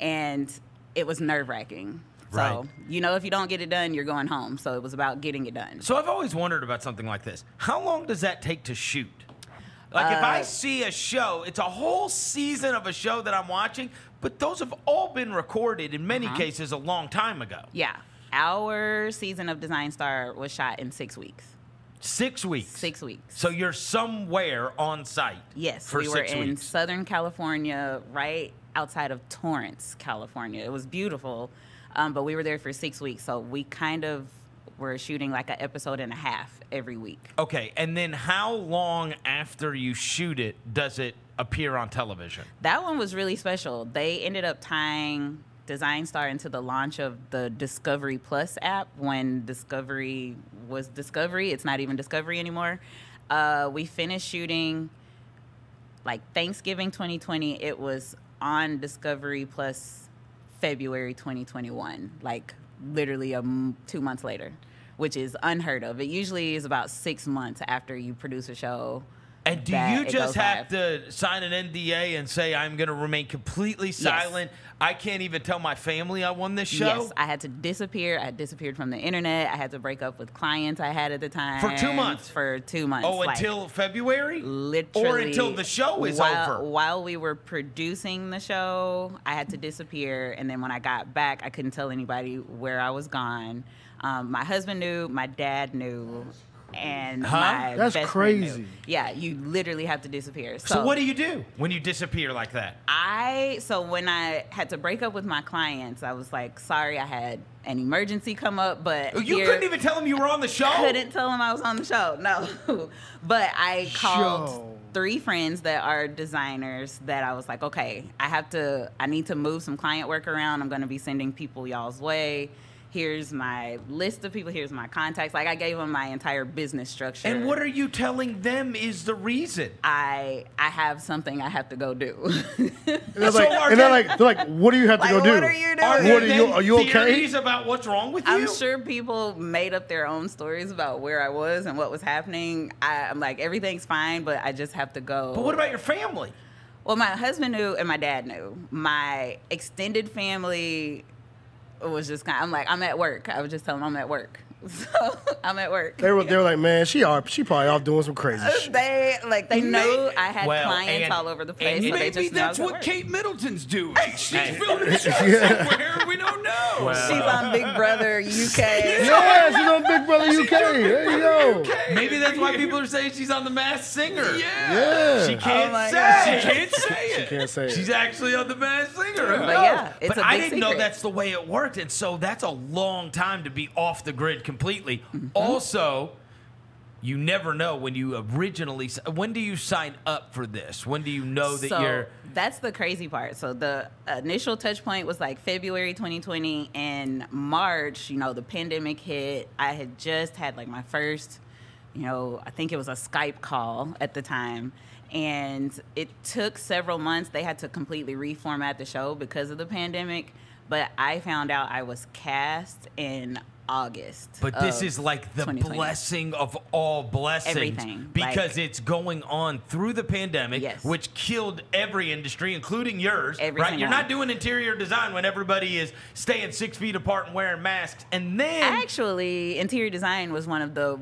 And it was nerve-wracking. Right. So, you know, if you don't get it done, you're going home. So it was about getting it done. So I've always wondered about something like this. How long does that take to shoot? Like, if I see a show, it's a whole season of a show that I'm watching, but those have all been recorded in many cases a long time ago. Yeah. Our season of Design Star was shot in 6 weeks. 6 weeks? 6 weeks. So you're somewhere on site. Yes. For we 6 weeks. We were in Southern California, right outside of Torrance, California. It was beautiful, but we were there for 6 weeks, so we kind of... We're shooting like an episode and a half every week. Okay, and then how long after you shoot it does it appear on television? That one was really special. They ended up tying Design Star into the launch of the Discovery Plus app when Discovery was Discovery. It's not even Discovery anymore. We finished shooting like Thanksgiving 2020. It was on Discovery Plus February 2021, like literally 2 months later, which is unheard of. It usually is about 6 months after you produce a show. And do you just have to sign an NDA and say, I'm going to remain completely silent? Yes. I can't even tell my family I won this show? Yes, I had to disappear. I disappeared from the internet. I had to break up with clients I had at the time. For 2 months? For 2 months. Oh, like, until February? Literally. Or until the show is over? While we were producing the show, I had to disappear. And then when I got back, I couldn't tell anybody where I was gone. My husband knew. My dad knew. And my that's best crazy. Yeah, you literally have to disappear. So what do you do when you disappear like that? So when I had to break up with my clients, I was like, sorry, I had an emergency come up, but you couldn't even tell them you were on the show? I couldn't tell them I was on the show, no. But I called three friends that are designers that I was like, okay, I need to move some client work around. I'm going to be sending people y'all's way. Here's my list of people. Here's my contacts. Like, I gave them my entire business structure. And what are you telling them is the reason? I have something I have to go do. And they're like, what do you have to go do? What are you doing? Are you okay? Theories about what's wrong with you? I'm sure people made up their own stories about where I was and what was happening. I'm like, everything's fine, but I just have to go. But what about your family? Well, my husband knew and my dad knew. My extended family... It was just kind of, I'm like, I'm at work. I was just telling them I'm at work. So I'm at work. They were like, man, she probably off doing some crazy shit. They know I had clients all over the place. And so maybe that's what Kate Middleton's doing. She's filming a show somewhere we don't know. Well. She's on Big Brother UK. Yeah, she's on Big Brother UK. There you go. Maybe that's why people are saying she's on The Masked Singer. Yeah. She can't say it. She can't say it. She can't say it. She's actually on The Masked Singer. But yeah, it's a big secret. But I didn't know that's the way it worked. And so that's a long time to be off the grid completely. Also, you never know when you originally... When do you sign up for this? When do you know that you're... That's the crazy part. So the initial touch point was like February 2020. In March, you know, the pandemic hit. I had just had like my first, you know, I think it was a Skype call at the time. And it took several months. They had to completely reformat the show because of the pandemic. But I found out I was cast in August. But this is like the blessing of all blessings. Everything. Because like, it's going on through the pandemic, which killed every industry, including yours. Right? You're not doing interior design when everybody is staying 6 feet apart and wearing masks. And then actually, interior design was one of the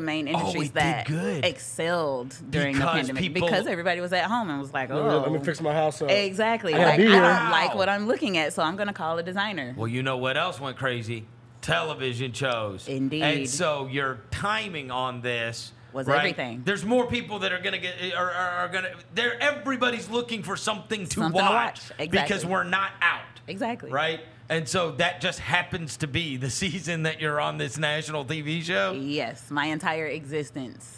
main industries that excelled during the pandemic because everybody was at home and was like, oh, let me fix my house up. Exactly. Like, I don't like what I'm looking at, so I'm gonna call a designer. Well, you know what else went crazy? Television shows. Indeed. And so your timing on this was everything. There's more people that are going to get, are going to, everybody's looking for something to watch. Exactly. Because we're not out. Exactly. Right? And so that just happens to be the season that you're on this national TV show? Yes. My entire existence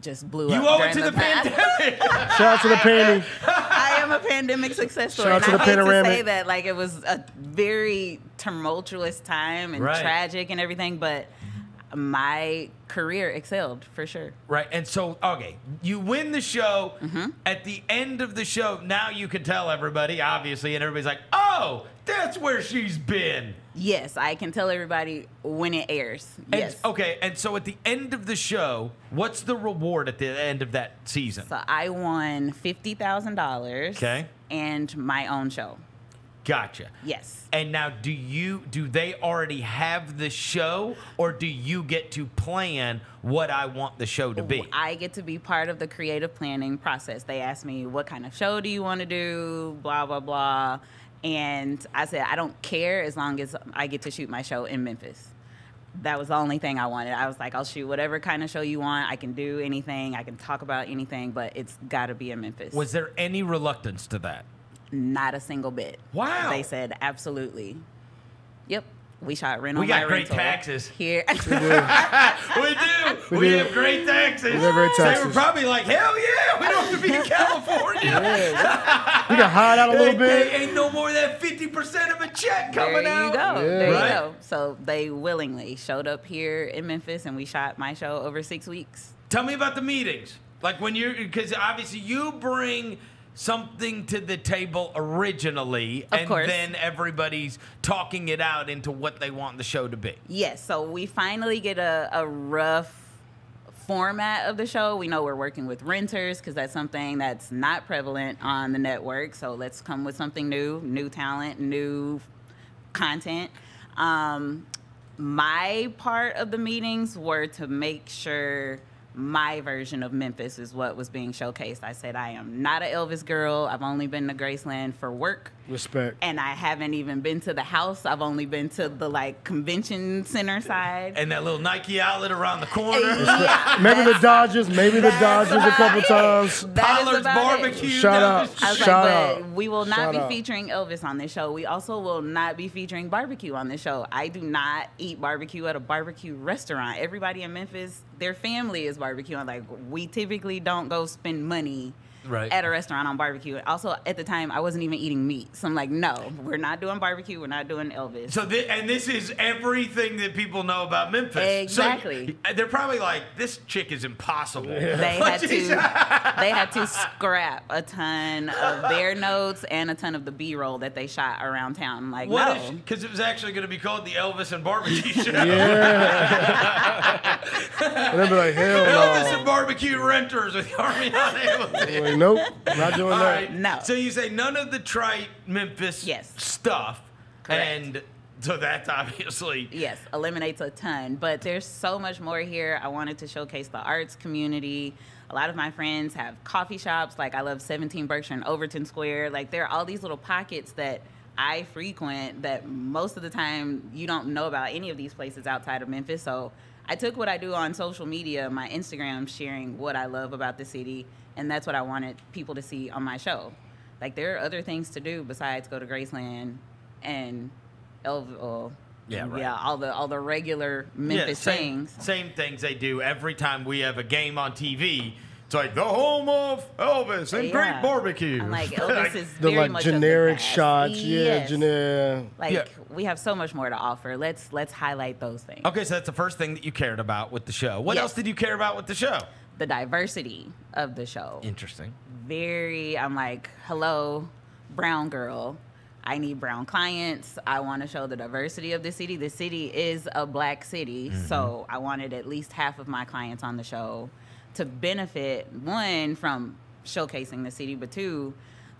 just blew up. You owe it to the pandemic. Shout out to the pandemic. I am a pandemic success story. Shout out to the panoramic. I hate to say that, like, it was a very tumultuous time and tragic and everything, but my career excelled for sure. Right, and so, okay, you win the show. At the end of the show, now you can tell everybody, obviously, and everybody's like, oh, that's where she's been. Yes, I can tell everybody when it airs. Yes. Okay, and so at the end of the show, what's the reward at the end of that season? So I won $50,000 and my own show. Gotcha. Yes. And now do they already have the show, or do you get to plan what I want the show to be? I get to be part of the creative planning process. They asked me, what kind of show do you want to do, blah, blah, blah. And I said, I don't care as long as I get to shoot my show in Memphis. That was the only thing I wanted. I was like, I'll shoot whatever kind of show you want. I can do anything. I can talk about anything, but it's got to be in Memphis. Was there any reluctance to that? Not a single bit. Wow. They said, absolutely. Yep. We shot Reno on Rental. We got great taxes. Here. We do. We have great taxes. We have great taxes. They were probably like, hell yeah, we don't have to be in California. Yeah. We can hide out a little bit. Ain't no more than 50% of a check coming out. There you go. Yeah. There you go. So they willingly showed up here in Memphis, and we shot my show over 6 weeks. Tell me about the meetings. Like when you're, because obviously you bring something to the table originally, and then everybody's talking it out into what they want the show to be. Yes, so we finally get a rough format of the show. We know we're working with renters because that's something that's not prevalent on the network, so let's come with something new, new talent, new content. My part of the meetings were to make sure my version of Memphis is what was being showcased. I said, I am not an Elvis girl. I've only been to Graceland for work. Respect. And I haven't even been to the house. I've only been to the, like, convention center side. And that little Nike outlet around the corner. Yeah. Maybe the Dodgers. Maybe the Dodgers a couple times. Pollard's Barbecue. Shout out. Shout out. We will not be featuring Elvis on this show. We also will not be featuring barbecue on this show. I do not eat barbecue at a barbecue restaurant. Everybody in Memphis, their family is barbecue. I'm like, we typically don't go spend money at a restaurant on barbecue. Also, at the time, I wasn't even eating meat. So I'm like, no, we're not doing barbecue. We're not doing Elvis. So this is everything that people know about Memphis. Exactly. So they're probably like, this chick is impossible. Yeah. They had to scrap a ton of their notes and a ton of the B-roll that they shot around town. I'm like, no. Because it was actually going to be called the Elvis and Barbecue Show. Yeah. And they'd be like, hell no. Elvis and Barbecue Renters with Carmeon Hamilton. Like, nope, not doing that. Right. No. So you say none of the trite Memphis stuff. Correct. And so that's obviously... Yes, eliminates a ton. But there's so much more here. I wanted to showcase the arts community. A lot of my friends have coffee shops. Like, I love 17 Berkshire and Overton Square. Like, there are all these little pockets that I frequent that most of the time you don't know about any of these places outside of Memphis. So I took what I do on social media, my Instagram, sharing what I love about the city, and that's what I wanted people to see on my show. Like, there are other things to do besides go to Graceland and Louisville. Yeah, right. Yeah, all the regular Memphis things. Same things they do every time we have a game on TV. It's like the home of Elvis and great barbecue. I'm like, Elvis is very much generic shots. Yes. Yeah, generic. Like, we have so much more to offer. Let's highlight those things. Okay, so that's the first thing that you cared about with the show. What else did you care about with the show? The diversity of the show. Interesting. I'm like, hello, brown girl. I need brown clients. I want to show the diversity of the city. The city is a black city, so I wanted at least half of my clients on the show to benefit, one, from showcasing the city, but two,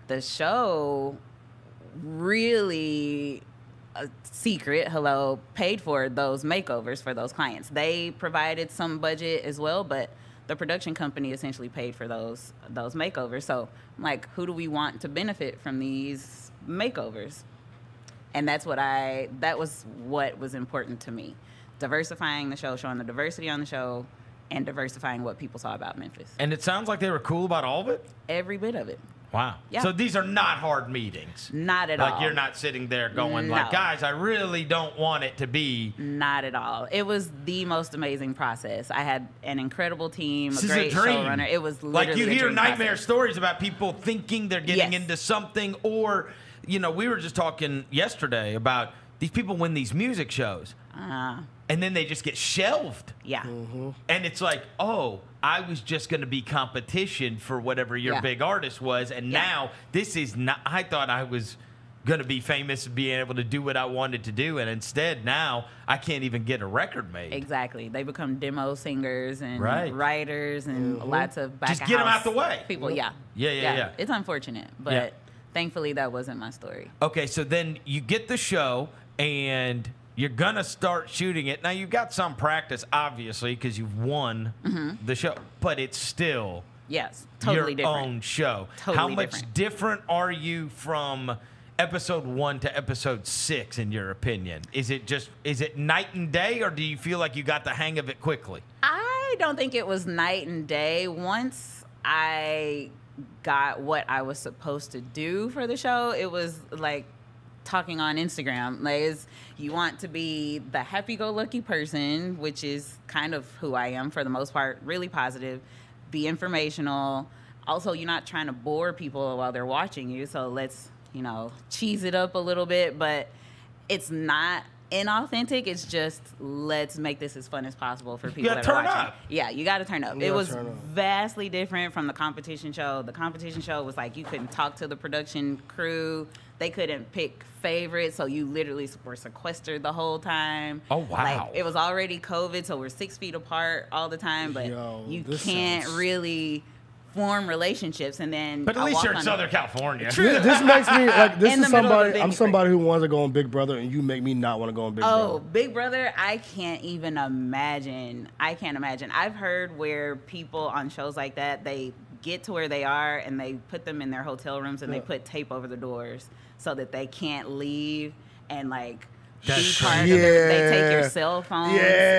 the show really, paid for those makeovers for those clients. They provided some budget as well, but the production company essentially paid for those makeovers. So I'm like, who do we want to benefit from these makeovers? And that was what was important to me. Diversifying the show, showing the diversity on the show, and diversifying what people saw about Memphis. And it sounds like they were cool about all of it? Every bit of it. Wow. Yeah. So these are not hard meetings. Not at all. Like, you're not sitting there going like, guys, I really don't want it to be. Not at all. It was the most amazing process. I had an incredible team, a great showrunner. It was literally like, you hear nightmare stories about people thinking they're getting into something, or, you know, we were just talking yesterday about these people win these music shows. And then they just get shelved. Yeah. And it's like, oh, I was just going to be competition for whatever your big artist was. And now this is not, I thought I was going to be famous and being able to do what I wanted to do. And instead now I can't even get a record made. Exactly. They become demo singers and writers and lots of back of house people. Just get them out the way. People, yeah. It's unfortunate, but Thankfully, that wasn't my story. Okay, so then you get the show, and you're going to start shooting it. Now, you've got some practice, obviously, because you've won the show, but it's still your own show. Totally How much different are you from episode 1 to episode 6, in your opinion? Is it night and day, or do you feel like you got the hang of it quickly? I don't think it was night and day. Once I got what I was supposed to do for the show, it was like talking on Instagram. Like, you want to be the happy-go-lucky person, which is kind of who I am for the most part, really positive, be informational. Also, you're not trying to bore people while they're watching you, so let's, you know, cheese it up a little bit. But it's not inauthentic. It's just, let's make this as fun as possible for people that are watching. Yeah, you gotta turn up. It was vastly different from the competition show. The competition show was like, you couldn't talk to the production crew. They couldn't pick favorites, so you literally were sequestered the whole time. Oh, wow. Like, it was already COVID, so we're 6 feet apart all the time, but you can't really form relationships. And then, but at least you're in Southern California. True. This makes me like, this is somebody, I'm somebody who wants to go on Big Brother, and you make me not want to go on Big Brother. Oh, Big Brother, I can't even imagine. I can't imagine. I've heard where people on shows like that, they get to where they are and they put them in their hotel rooms and they put tape over the doors so that they can't leave, and like, they take your cell phones,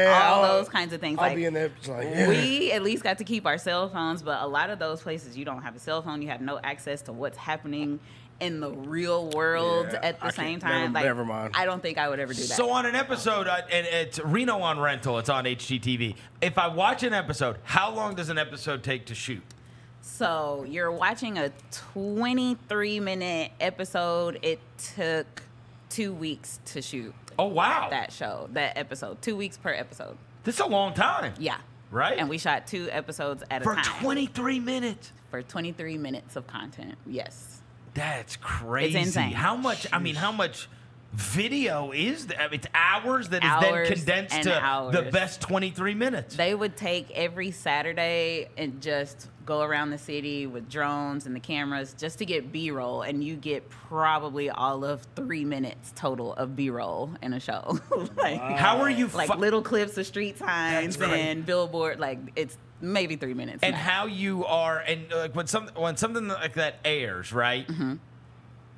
all those kinds of things. I'll be in there, like, we at least got to keep our cell phones, but a lot of those places you don't have a cell phone, you have no access to what's happening in the real world at the same time. Never mind. I don't think I would ever do that. So on an episode, and it's Reno on Rental, it's on HGTV. If I watch an episode, how long does an episode take to shoot? So you're watching a 23-minute episode. It took 2 weeks to shoot. Oh, wow. That show, that episode. 2 weeks per episode. This is a long time. Yeah. Right? And we shot 2 episodes at a time. For 23 minutes? For 23 minutes of content, yes. That's crazy. It's insane. How much, I mean, how much video is that? I mean, it's hours that is then condensed to the best 23 minutes. They would take every Saturday and just go around the city with drones and the cameras just to get B-roll, and you get probably all of 3 minutes total of B-roll in a show. Like, how are you? Like little clips of street signs and billboard. Like, it's maybe 3 minutes. And how you are, and like when something like that airs, right?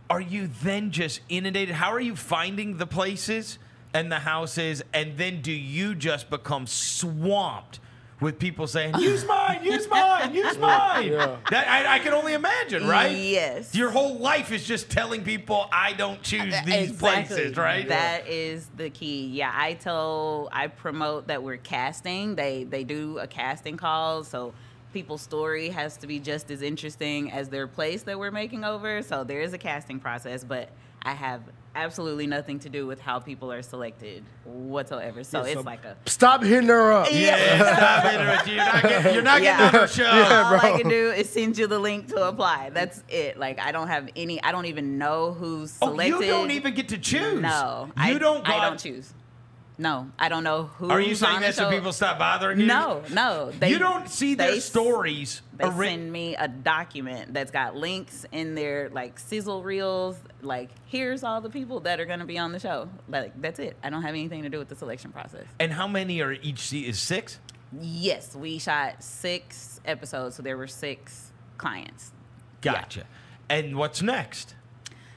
Are you then just inundated? How are you finding the places and the houses, and then do you just become swamped with people saying, use mine, use mine, use mine? That, I can only imagine, right? Yes. Your whole life is just telling people, I don't choose these places, right? That is the key. Yeah, I promote that we're casting. They do a casting call, so people's story has to be just as interesting as their place that we're making over. So there is a casting process, but I have absolutely nothing to do with how people are selected whatsoever. So it's like a... Stop hitting her up. Yeah, stop hitting her up. You're not getting on her show. All I can do is send you the link to apply. That's it. Like, I don't have any... I don't even know who's selected. Oh, you don't even get to choose. No. I don't choose. No, I don't know who. Are you saying that so people stop bothering you? No. You don't see their stories. They send me a document that's got links in their like sizzle reels. Like, here's all the people that are going to be on the show. Like, that's it. I don't have anything to do with the selection process. And how many are each? Is 6? Yes, we shot 6 episodes, so there were 6 clients. Gotcha. Yeah. And what's next?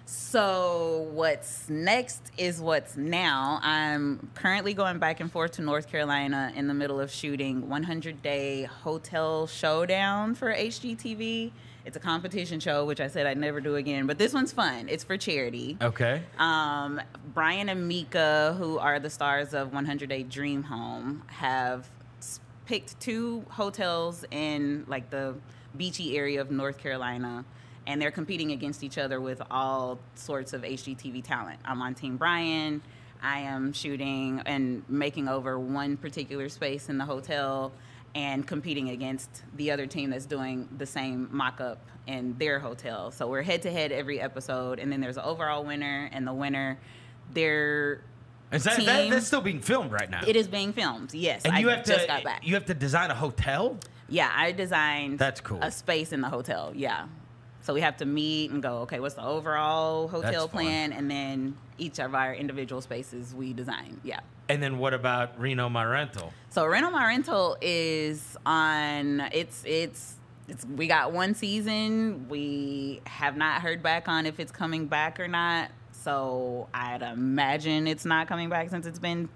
So what's next is what's now. I'm currently going back and forth to North Carolina in the middle of shooting 100-Day Hotel Showdown for HGTV. It's a competition show, which I said I'd never do again, but this one's fun. It's for charity. Okay. Brian and Mika, who are the stars of 100-Day Dream Home, have picked 2 hotels in like the beachy area of North Carolina. And they're competing against each other with all sorts of HGTV talent. I'm on Team Brian. I am shooting and making over one particular space in the hotel and competing against the other team that's doing the same mock-up in their hotel. So we're head-to-head every episode, and then there's an overall winner, and the winner, their team... That's still being filmed right now? It is being filmed, yes. And I just got back. You have to design a hotel? Yeah, I designed a space in the hotel, yeah. So we have to meet and go, okay, what's the overall hotel plan? Fun. And then each of our individual spaces we design. Yeah. And then what about Reno on Rental? So Reno on Rental is on, we got one season. We have not heard back on if it's coming back or not. So I'd imagine it's not coming back since it's been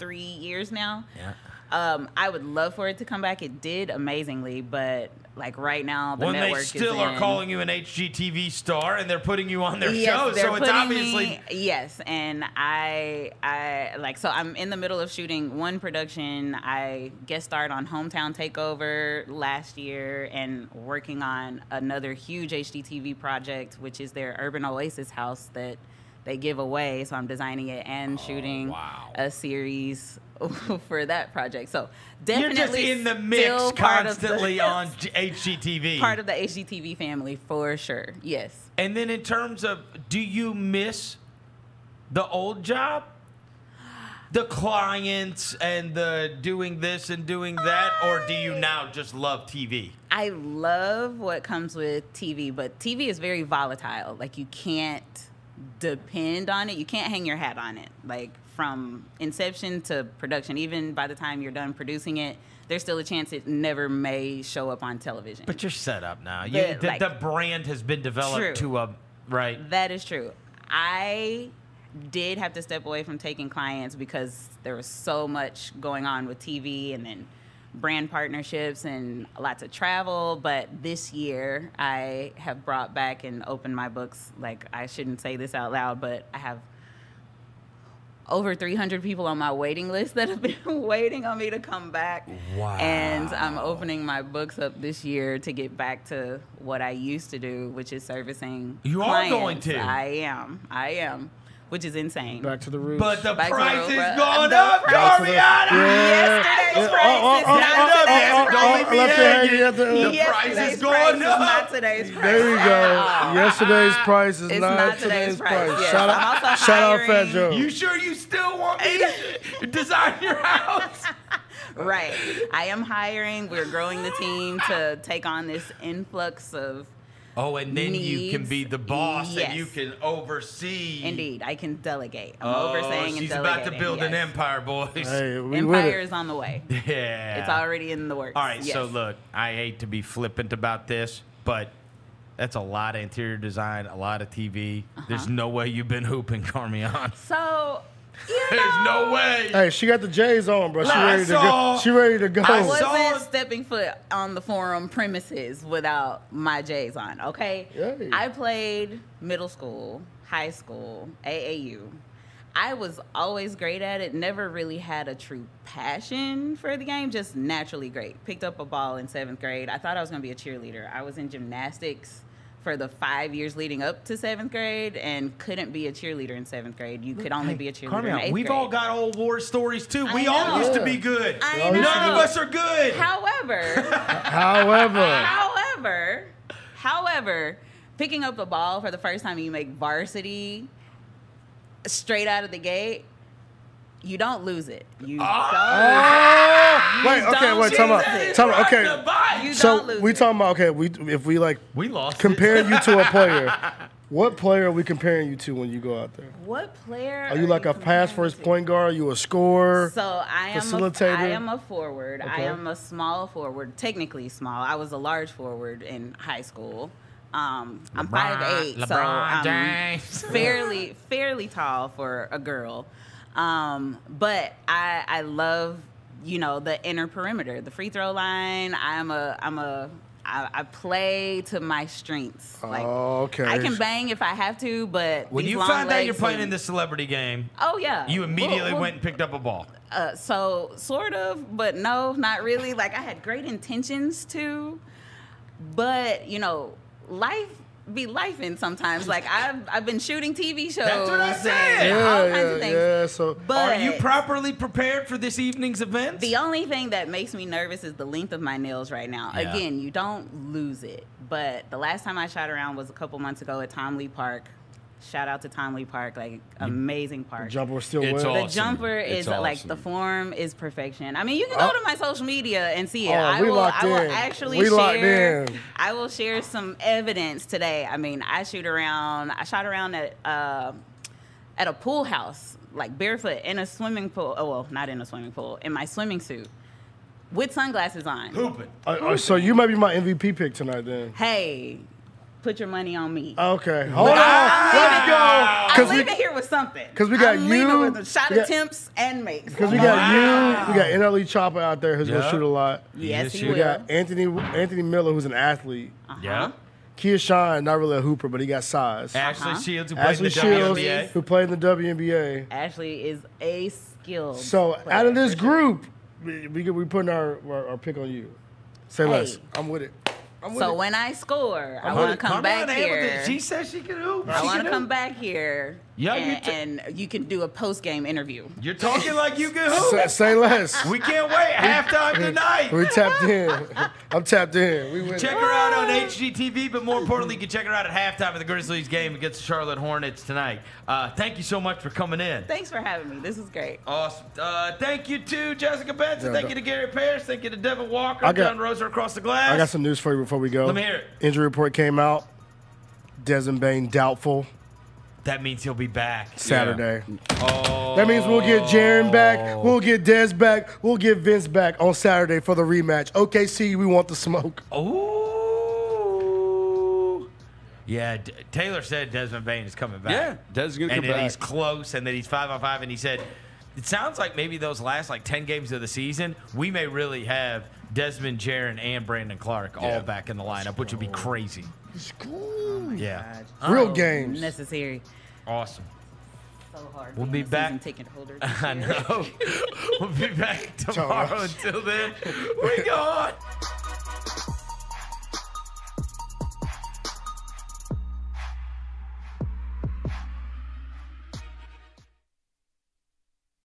2-3 years now. Yeah. I would love for it to come back. It did amazingly, but like right now, the network is are calling you an HGTV star and they're putting you on their show, so it's obviously yes. And I like so I'm in the middle of shooting one production. I guest starred on Hometown Takeover last year and working on another huge HGTV project, which is their Urban Oasis house that they give away. So I'm designing it and shooting a series for that project. So definitely you're just in the mix constantly on HGTV. Part of the HGTV family for sure. Yes. And then in terms of, do you miss the old job? The clients and the doing this and doing that, or do you now just love TV? I love what comes with TV, but TV is very volatile. Like you can't depend on it. You can't hang your hat on it. Like from inception to production, even by the time you're done producing it, there's still a chance it never may show up on television. But you're set up now. The brand has been developed to a right. That is true. I did have to step away from taking clients because there was so much going on with TV and then brand partnerships and lots of travel. But this year I have brought back and opened my books. Like I shouldn't say this out loud, but I have over 300 people on my waiting list that have been waiting on me to come back. Wow. And I'm opening my books up this year to get back to what I used to do, which is servicing clients. Are going to. I am. Which is insane. Back to the roots. But the price is going up, Carmeon! Yesterday's price is not today's. The price is going up. Not today's price. There you go. Yesterday's price is not today's price. Shout out Fat Joe. You sure you still want me to design your house? Right. I am hiring. We're growing the team to take on this influx of and then needs. You can be the boss and you can oversee. Indeed, I can delegate. I'm overseeing and delegating. She's about to build an empire, boys. Hey, empire is on the way. Yeah. It's already in the works. All right, so look, I hate to be flippant about this, but that's a lot of interior design, a lot of TV. There's no way you've been hooping, Carmeon. So... There's no way. Hey, she got the J's on, bro. She ready to go. I wasn't stepping foot on the Forum premises without my J's on, okay? Yay. I played middle school, high school, AAU. I was always great at it. Never really had a true passion for the game, just naturally great. Picked up a ball in 7th grade. I thought I was going to be a cheerleader. I was in gymnastics for the 5 years leading up to 7th grade and couldn't be a cheerleader in 7th grade. You could only be a cheerleader in 8th grade. We've all got old war stories, too. We all used to be good. None of us are good. However, picking up the ball for the first time you make varsity straight out of the gate, you don't lose it. You don't. Okay, so we talking about we lost comparing you to a player. What player are we comparing you to when you go out there? What player are you like a pass first point guard? Are you a scorer? So I am facilitator? I am a forward. Okay. I am a small forward, technically small. I was a large forward in high school. I'm 5'8", so I'm fairly tall for a girl. But I love, you know, the inner perimeter, the free throw line. I play to my strengths. Like, I can bang if I have to, but when you find out you're playing in the celebrity game, you immediately went and picked up a ball. So sort of, but no, not really. Like I had great intentions too, but you know, life be lifing sometimes. Like I've been shooting TV shows. That's what I said. All kinds of things. So but are you properly prepared for this evening's event? The only thing that makes me nervous is the length of my nails right now. Yeah. Again, you don't lose it. But the last time I shot around was a couple months ago at Tom Lee Park. Shout out to Tom Lee Park, like amazing park. The jumper still works. Awesome. The jumper is awesome. Like the form is perfection. I mean, you can go to my social media and see it. I will share some evidence today. I mean, I shot around at a pool house, like barefoot in a swimming pool. Oh, well, not in a swimming pool, in my swimming suit. With sunglasses on. Hooping. So you might be my MVP pick tonight then. Hey, put your money on me. Okay. Hold on. I'm leaving here with something. Because we got you. With a shot attempts and makes. Because we got you. We got NLE Chopper out there who's going to shoot a lot. Yes, he will. We got Anthony Miller, who's an athlete. Yeah. Kia Shine, not really a hooper, but he got size. Ashley Shields, who played in the WNBA. Ashley is a skilled player. Out of this group, we putting our pick on you. Say less. I'm with it. When I score, I want to come back here. She said she can hoop. I want to come back here. Yeah, and you can do a post-game interview. You're talking like you can hoop. Say less. We can't wait. Halftime tonight. We tapped in. I'm tapped in. Check her out on HGTV, but more importantly, you can check her out at halftime of the Grizzlies game against the Charlotte Hornets tonight. Thank you so much for coming in. Thanks for having me. This is great. Awesome. Thank you to Jessica Benson. Thank you to Gary Parrish. Thank you to Devin Walker. John Roser across the glass. I got some news for you before we go. Let me hear it. Injury report came out. Desmond Bain doubtful. That means he'll be back Saturday. Yeah. Oh. That means we'll get Jaren back, we'll get Dez back, we'll get Vince back on Saturday for the rematch. OKC, we want the smoke. Oh. Yeah, Taylor said Desmond Bain is coming back. Yeah, Desmond's going to come back. And he's close, and that he's 5 on 5, and he said, it sounds like maybe those last like 10 games of the season, we may really have Desmond, Jaren, and Brandon Clark all back in the lineup, which would be crazy. School. Yeah. Real games. Necessary. Awesome. So hard. We'll be back. I know. We'll be back tomorrow. Until then, we go on.